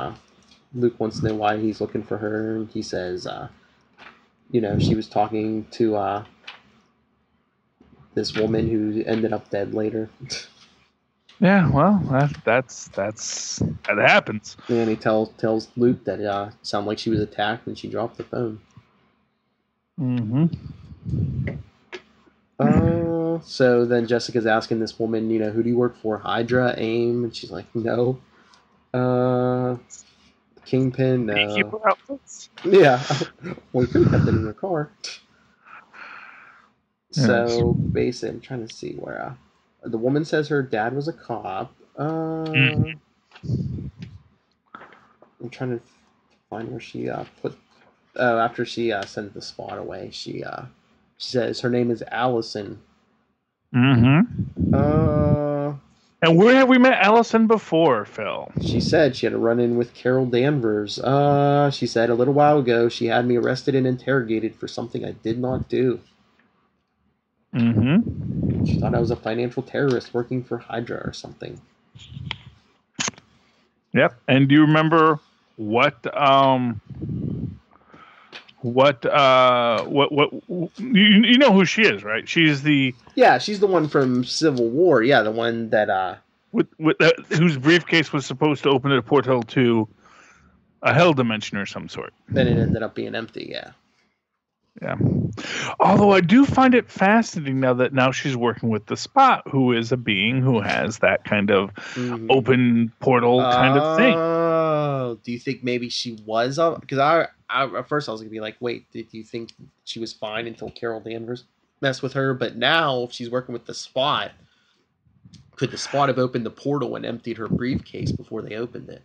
Luke wants to know why he's looking for her. And he says, she was talking to this woman who ended up dead later. Yeah, well, that happens. And he tells Luke that it sounded like she was attacked and she dropped the phone. Mm-hmm. So then Jessica's asking this woman, who do you work for? Hydra? AIM? And she's like, no. Kingpin? No. Gatekeeper outfits? Yeah. Well, you could have kept it in her car. Yes. So basically, I'm trying to see where... the woman says her dad was a cop. Mm-hmm. I'm trying to find where she put... after she sent the Spot away, she says her name is Allison. Mm-hmm. And where have we met Allison before, Phil? She said she had a run-in with Carol Danvers. She said a little while ago she had me arrested and interrogated for something I did not do. Mm-hmm. She thought I was a financial terrorist working for Hydra or something. Yep. And do you remember what you know who she is, right? She's the one from Civil War. Yeah, the one that with whose briefcase was supposed to open a portal to a hell dimension or some sort. Then it ended up being empty. Yeah. Although I do find it fascinating now she's working with the Spot, who is a being who has that kind of open portal kind of thing. Oh, do you think maybe she was? Because at first I was going to be like, wait, did you think she was fine until Carol Danvers messed with her? But now if she's working with the Spot, could the Spot have opened the portal and emptied her briefcase before they opened it?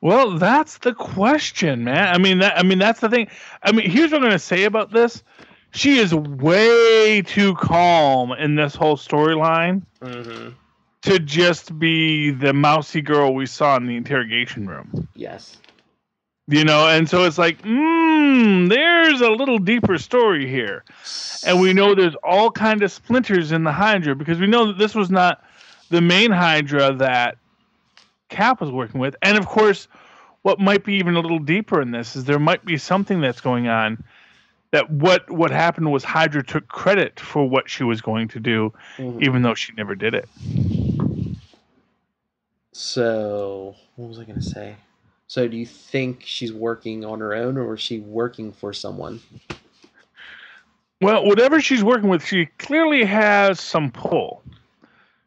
Well, that's the question, man. That's the thing. Here's what I'm going to say about this. She is way too calm in this whole storyline to just be the mousy girl we saw in the interrogation room. Yes. And so it's like, there's a little deeper story here. And we know there's all kind of splinters in the Hydra, because we know that this was not the main Hydra that Cap was working with. And of course, what might be even a little deeper in this is there might be something that's going on that what happened was Hydra took credit for what she was going to do, even though she never did it. So what was I going to say? So do you think she's working on her own, or is she working for someone? Well, whatever she's working with, she clearly has some pull.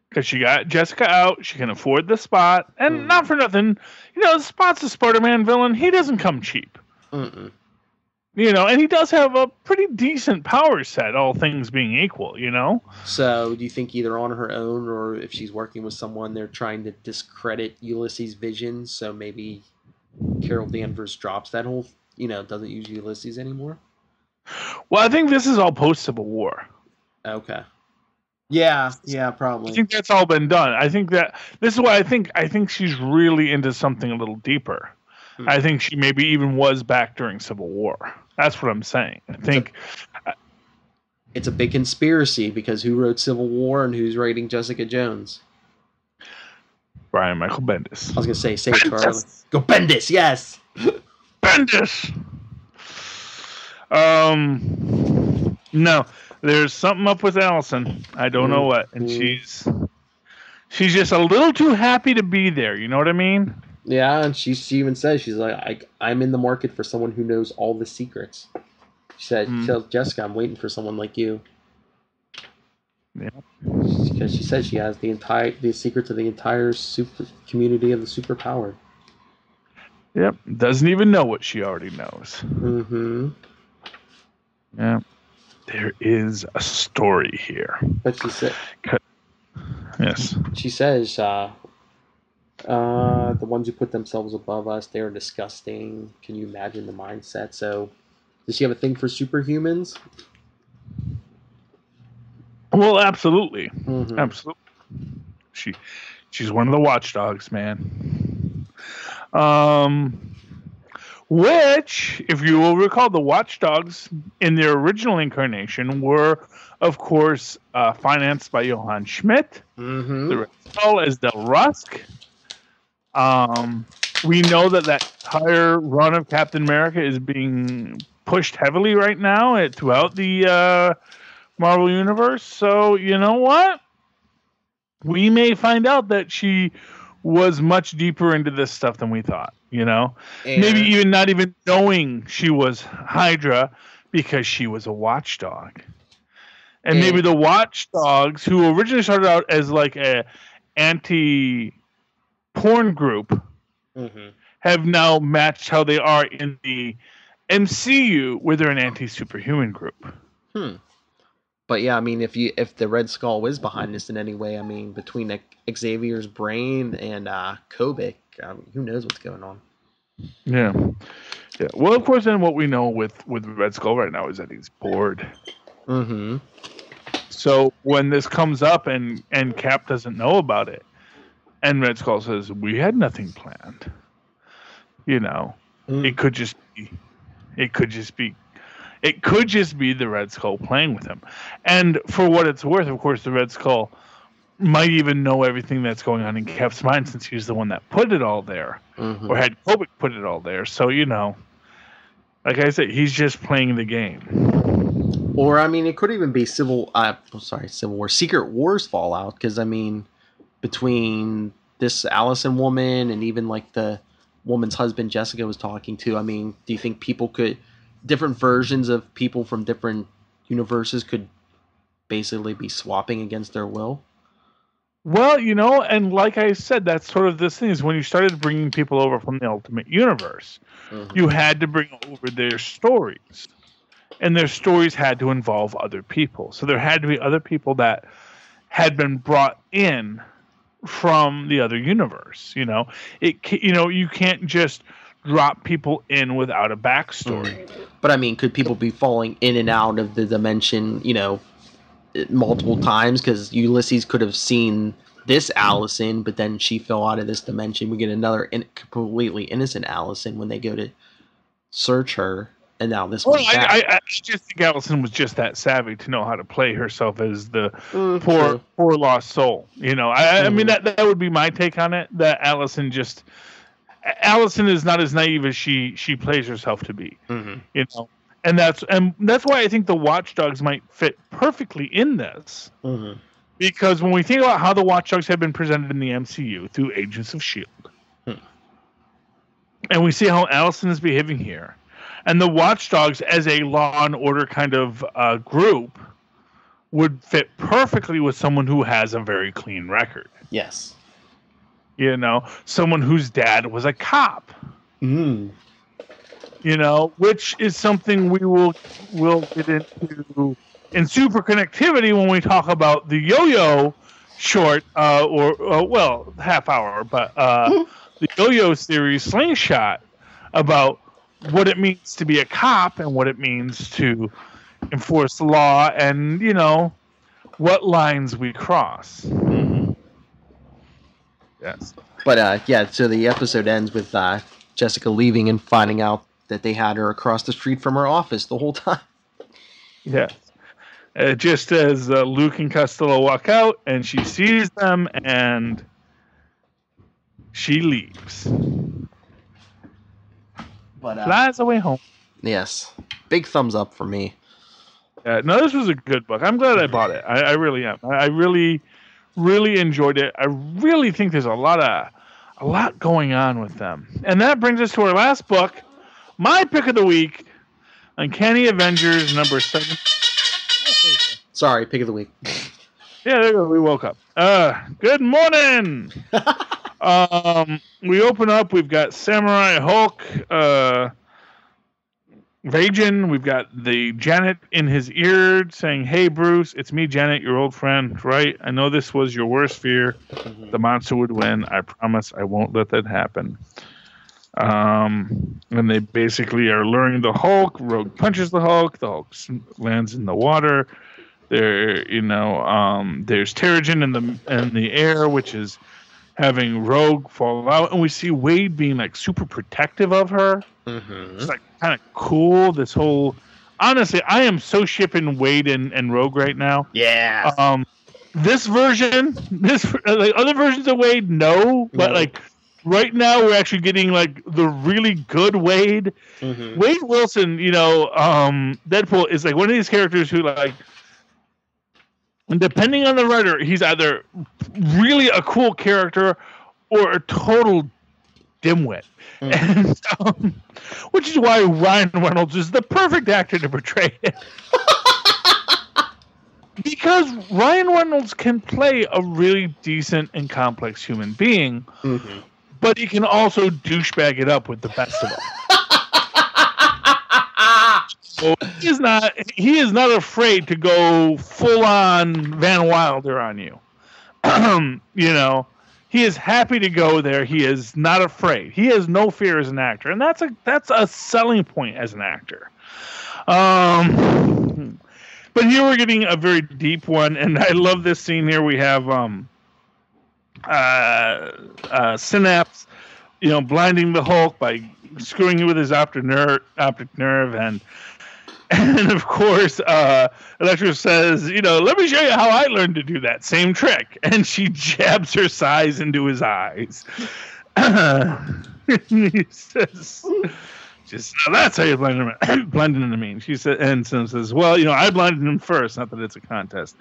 Because she got Jessica out, she can afford the Spot, and not for nothing, the Spot's a Spider-Man villain. He doesn't come cheap. Mm-mm. And he does have a pretty decent power set, all things being equal, So do you think either on her own or if she's working with someone, they're trying to discredit Ulysses' vision, so maybe Carol Danvers drops that whole, doesn't use Ulysses anymore? Well, I think this is all post-Civil War. Okay. Yeah, probably. I think that's all been done. I think that this is why I think she's really into something a little deeper. Hmm. I think she maybe even was back during Civil War. That's what I'm saying. I think it's a big conspiracy because who wrote Civil War and who's writing Jessica Jones? Brian Michael Bendis. I was going to say, say it, Charlie. Go Bendis, yes! Bendis! No, there's something up with Allison. I don't know what. And she's just a little too happy to be there. You know what I mean? Yeah, and she even says, she's like, I'm in the market for someone who knows all the secrets. She said, she tells Jessica, I'm waiting for someone like you. Yeah. Because she says she has the secrets of the entire super community of the superpower. Yep. Doesn't even know what she already knows. Mm-hmm. Yeah. There is a story here. But she said... Yes. She says... the ones who put themselves above us, they're disgusting. Can you imagine the mindset? So, does she have a thing for superhumans? Well, absolutely. Mm-hmm. Absolutely. She's one of the watchdogs, man. Which, if you will recall, the watchdogs in their original incarnation were, of course, financed by Johann Schmidt, the Sol as Del Rusk. We know that entire run of Captain America is being pushed heavily right now throughout the Marvel Universe. So, you know what? We may find out that she was much deeper into this stuff than we thought, you know? And maybe even not even knowing she was Hydra because she was a watchdog. And maybe the watchdogs, who originally started out as like a anti... porn group have now matched how they are in the MCU, where they're an anti-superhuman group. But yeah, I mean, if the Red Skull is behind this in any way, I mean, between Xavier's brain and Kobik, who knows what's going on? Yeah, yeah. Well, of course, then what we know with Red Skull right now is that he's bored. So when this comes up and Cap doesn't know about it. And Red Skull says, we had nothing planned. You know, it could just be the Red Skull playing with him. And for what it's worth, of course, the Red Skull might even know everything that's going on in Cap's mind since he's the one that put it all there or had Kobik put it all there. So, you know, like I said, he's just playing the game. Or, I mean, it could even be Secret Wars fallout. Because, I mean... between this Allison woman and even like the woman's husband Jessica was talking to, I mean, do you think different versions of people from different universes could basically be swapping against their will? Well, you know, and like I said, that's sort of this thing is when you started bringing people over from the Ultimate Universe, you had to bring over their stories, and their stories had to involve other people. So there had to be other people that had been brought in from the other universe. You know, you can't just drop people in without a backstory. But I mean, could people be falling in and out of the dimension, you know, multiple times? Because Ulysses could have seen this Allison, but then she fell out of this dimension. We get another completely innocent Allison when they go to search her. And now this one. I just think Allison was just that savvy to know how to play herself as the poor lost soul. You know, I mean, that would be my take on it. That Allison is not as naive as she plays herself to be. You know, and that's why I think the Watchdogs might fit perfectly in this. Because when we think about how the Watchdogs have been presented in the MCU through Agents of S.H.I.E.L.D., and we see how Allison is behaving here. And the Watchdogs, as a Law and Order kind of group, would fit perfectly with someone who has a very clean record. Yes. You know, someone whose dad was a cop. You know, which is something we will get into in Super Connectivity when we talk about the Yo-Yo short, half hour, but the Yo-Yo series Slingshot about what it means to be a cop and what it means to enforce the law and, you know, what lines we cross. Yes. But, so the episode ends with Jessica leaving and finding out that they had her across the street from her office the whole time. Yeah. Just as Luke and Costello walk out, and she sees them, and she leaves. But, flies away home. Yes. Big thumbs up for me. No, this was a good book. I'm glad I bought it. I really am. I really, really enjoyed it. I really think there's a lot going on with them. And that brings us to our last book, my pick of the week, Uncanny Avengers number 7. Sorry, pick of the week. Yeah, there you go. We woke up. Good morning. We open up. We've got Samurai Hulk, Ragin. We've got the Janet in his ear saying, "Hey, Bruce, it's me, Janet, your old friend. Right? I know this was your worst fear. The monster would win. I promise. I won't let that happen." And they basically are luring the Hulk. Rogue punches the Hulk. The Hulk lands in the water. There, there's Terrigen in the air, which is having Rogue fall out, and we see Wade being like super protective of her. Mm-hmm. It's like kind of cool. This whole, honestly, I am so shipping Wade and Rogue right now. Yeah. This other versions of Wade, no, but like right now we're actually getting like the really good Wade. Mm-hmm. Wade Wilson, Deadpool is like one of these characters who like. And depending on the writer, he's either really a cool character or a total dimwit. Mm. And, which is why Ryan Reynolds is the perfect actor to portray him. Because Ryan Reynolds can play a really decent and complex human being, mm-hmm. but he can also douchebag it up with the best of them. So he is not afraid to go full on Van Wilder on you. He is happy to go there. He is not afraid. He has no fear as an actor, and that's a selling point as an actor. But here we're getting a very deep one, and I love this scene here. We have Synapse, blinding the Hulk by screwing with his optic nerve and of course, Elektra says, let me show you how I learned to do that same trick. And she jabs her size into his eyes. He says, that's how you blinded him. I mean, she said, and Sim says, well, I blinded him first. Not that it's a contest.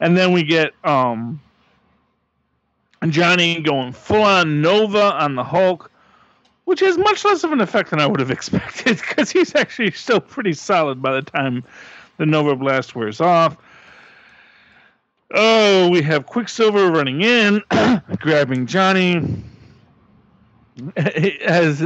And then we get Johnny going full on Nova on the Hulk, which has much less of an effect than I would have expected because he's actually still pretty solid by the time the Nova Blast wears off. Oh, we have Quicksilver running in, grabbing Johnny. As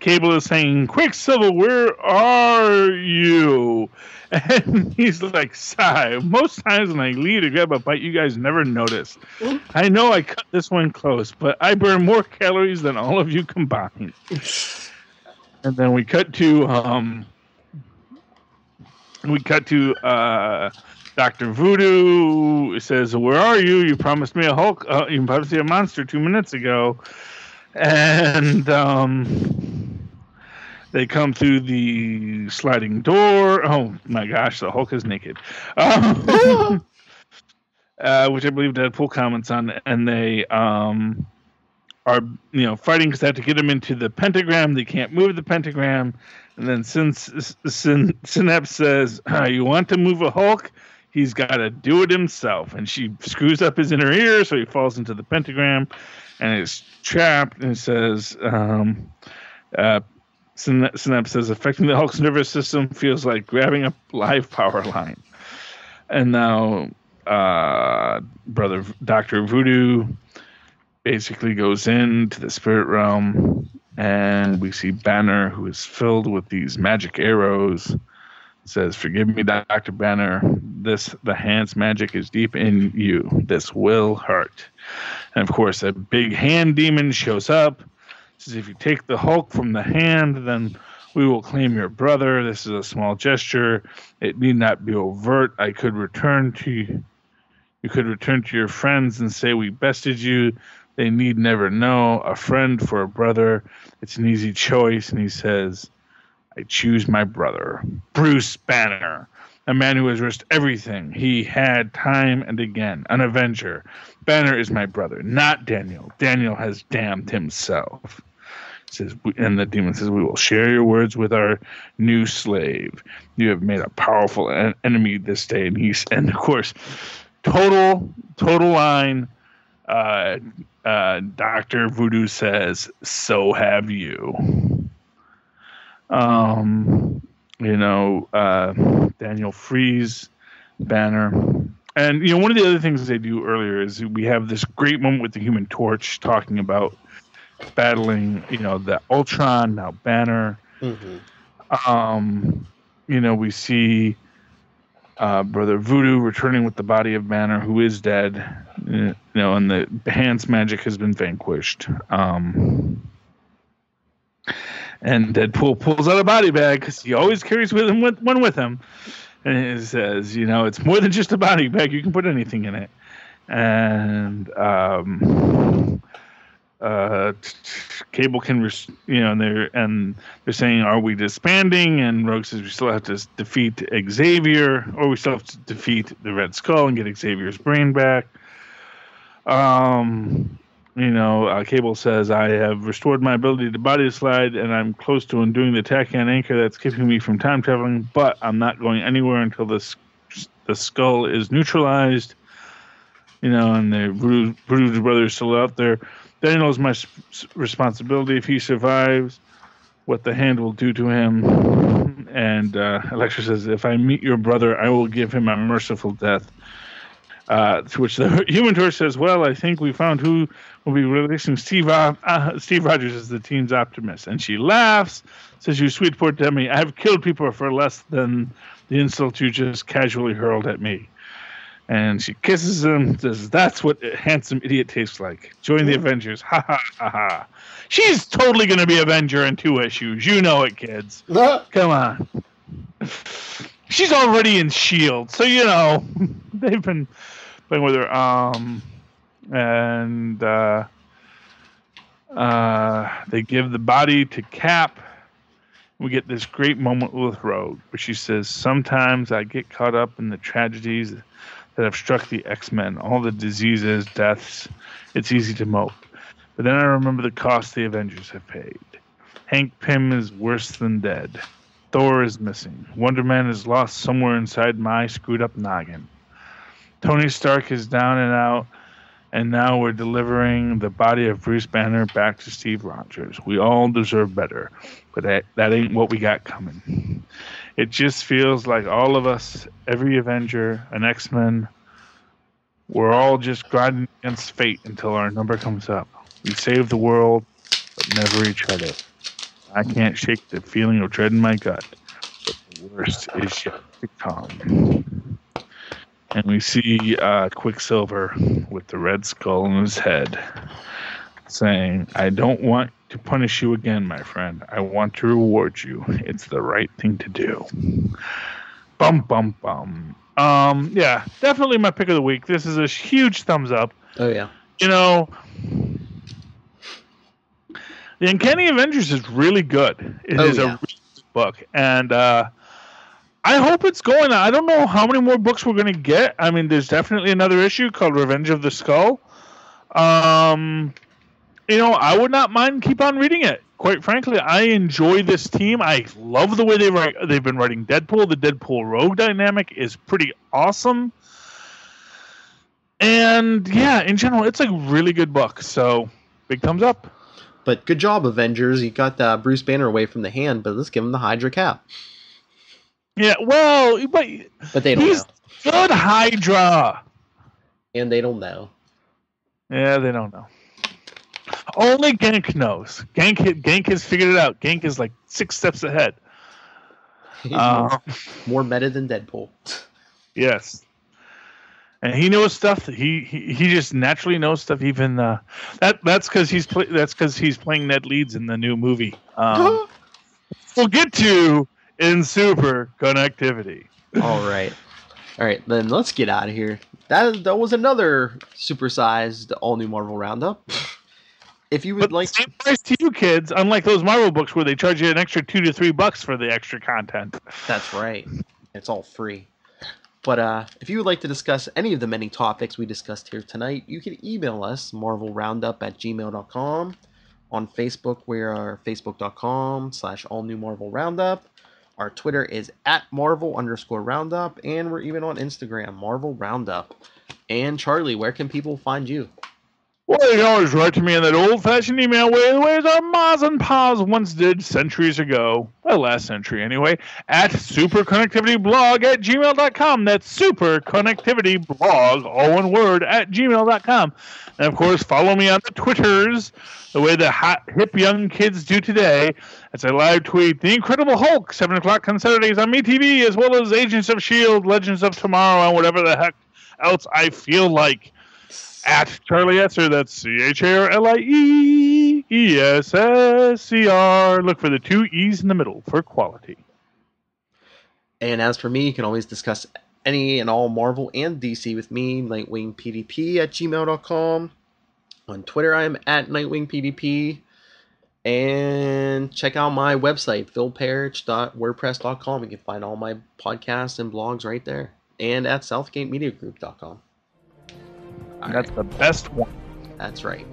Cable is saying, "Quicksilver, where are you?" And he's like, "Sigh. Most times when I leave to grab a bite, you guys never notice. I know I cut this one close, but I burn more calories than all of you combined." And then we cut to Dr. Voodoo. It says, "Where are you? You promised me a Hulk. You promised me a monster 2 minutes ago." And they come through the sliding door. Oh, my gosh, the Hulk is naked. Which I believe Deadpool comments on. And they are, fighting because they have to get him into the pentagram. They can't move the pentagram. And then Synapse says, "You want to move a Hulk? He's got to do it himself." And she screws up his inner ear, so he falls into the pentagram. And it's trapped, and it says, Synapse says, "Affecting the Hulk's nervous system feels like grabbing a live power line." And now Dr. Voodoo basically goes into the spirit realm, and we see Banner, who is filled with these magic arrows. It says, "Forgive me, Dr. Banner. The hand's magic is deep in you. This will hurt." And, of course, a big hand demon shows up. Says, "If you take the Hulk from the hand, then we will claim your brother. This is a small gesture. It need not be overt. I could return to you. You could return to your friends and say we bested you. They need never know. A friend for a brother. It's an easy choice." And he says, I choose my brother, Bruce Banner, a man who has risked everything he had time and again, an Avenger. Banner is my brother, not Daniel. Daniel has damned himself. Says, and the demon says, we will share your words with our new slave. You have made a powerful enemy this day. And he's, and of course, total line. Dr. Voodoo says, so have you. Daniel frees Banner. And, one of the other things they do earlier is we have this great moment with the Human Torch talking about battling, the Ultron, now Banner. Mm-hmm. We see Brother Voodoo returning with the body of Banner, who is dead, and the hand's magic has been vanquished. And Deadpool pulls out a body bag, because he always carries one with him. And he says, it's more than just a body bag. You can put anything in it. And Cable can, they're saying, are we disbanding? And Rogue says, we still have to defeat Xavier, or we still have to defeat the Red Skull and get Xavier's brain back. Cable says, I have restored my ability to body slide, and I'm close to undoing the tachyon anchor that's keeping me from time traveling, but I'm not going anywhere until the skull is neutralized. And the Voodoo brothers still out there. Daniel's my responsibility. If he survives, what the hand will do to him. And Elektra says, if I meet your brother, I will give him a merciful death. To which the Human Torch says, well, I think we found who will be releasing Steve Rogers as the team's optimist. And she laughs, says, you sweet poor dummy, I have killed people for less than the insult you just casually hurled at me. And she kisses him, says, that's what a handsome idiot tastes like. Join the Avengers. Ha, ha, ha, ha. She's totally going to be Avenger in 2 issues. You know it, kids. Come on. She's already in S.H.I.E.L.D., so, they've been playing with her. They give the body to Cap. We get this great moment with Rogue, where she says, sometimes I get caught up in the tragedies that have struck the X-Men, all the diseases, deaths. It's easy to mope. But then I remember the cost the Avengers have paid. Hank Pym is worse than dead. Thor is missing. Wonder Man is lost somewhere inside my screwed-up noggin. Tony Stark is down and out, and now we're delivering the body of Bruce Banner back to Steve Rogers. We all deserve better, but that ain't what we got coming. It just feels like all of us, every Avenger, an X-Men, we're all just grinding against fate until our number comes up. We save the world, but never each other. I can't shake the feeling of dread in my gut, but the worst is yet to come. And we see Quicksilver with the Red Skull in his head saying, I don't want to punish you again, my friend. I want to reward you. It's the right thing to do. Bum, bum, bum. Yeah, definitely my pick of the week. This is a huge thumbs up. Oh, yeah. The Uncanny Avengers is really good. It is a really good book. And I hope it's going on. I don't know how many more books we're going to get. I mean, there's definitely another issue called Revenge of the Skull. I would not mind keep on reading it. Quite frankly, I enjoy this team. I love the way they write. They've been writing Deadpool. The Deadpool-Rogue dynamic is pretty awesome. And, yeah, in general, it's a really good book. So, big thumbs up. But good job, Avengers. You got Bruce Banner away from the hand, but let's give him the Hydra cap. Yeah, well, but they don't know. Good Hydra. And they don't know. Yeah, they don't know. Only Gank knows. Gank has figured it out. Gank is like 6 steps ahead. He's more meta than Deadpool. Yes. And he knows stuff that he just naturally knows stuff. Even that's because he's playing Ned Leeds in the new movie. We'll get to in super connectivity. All right. Then let's get out of here. That was another supersized all new Marvel roundup. If you would but like same price to you kids, unlike those Marvel books where they charge you an extra $2 to $3 for the extra content. That's right. It's all free. But if you would like to discuss any of the many topics we discussed here tonight, you can email us, marvelroundup@gmail.com. On Facebook, we are facebook.com/allnewmarvelroundup. Our Twitter is @Marvel_Roundup. And we're even on Instagram, Marvel Roundup. And Charlie, where can people find you? Well, you can always write to me in that old-fashioned email way as our mas and pas once did centuries ago. Well, last century, anyway. At superconnectivityblog@gmail.com. That's superconnectivityblog, all one word, @gmail.com. And, of course, follow me on the Twitters, the way the hot, hip young kids do today. As I live tweet The Incredible Hulk, 7 o'clock on Saturdays on MeTV, as well as Agents of S.H.I.E.L.D., Legends of Tomorrow, and whatever the heck else I feel like. At Charlie Esser, that's CharlieEssessr. Look for the two E's in the middle for quality. And as for me, you can always discuss any and all Marvel and DC with me, NightwingPDP@gmail.com. On Twitter, I'm @NightwingPDP. And check out my website, philparich.wordpress.com. You can find all my podcasts and blogs right there. And at southgatemediagroup.com. That's the best one. That's right.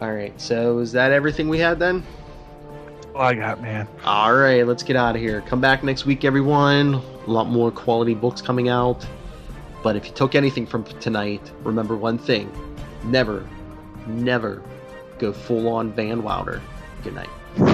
All right. So is that everything we had then? All I got, man. All right. Let's get out of here. Come back next week, everyone. A lot more quality books coming out. But if you took anything from tonight, remember one thing. Never, never go full on Van Wilder. Good night.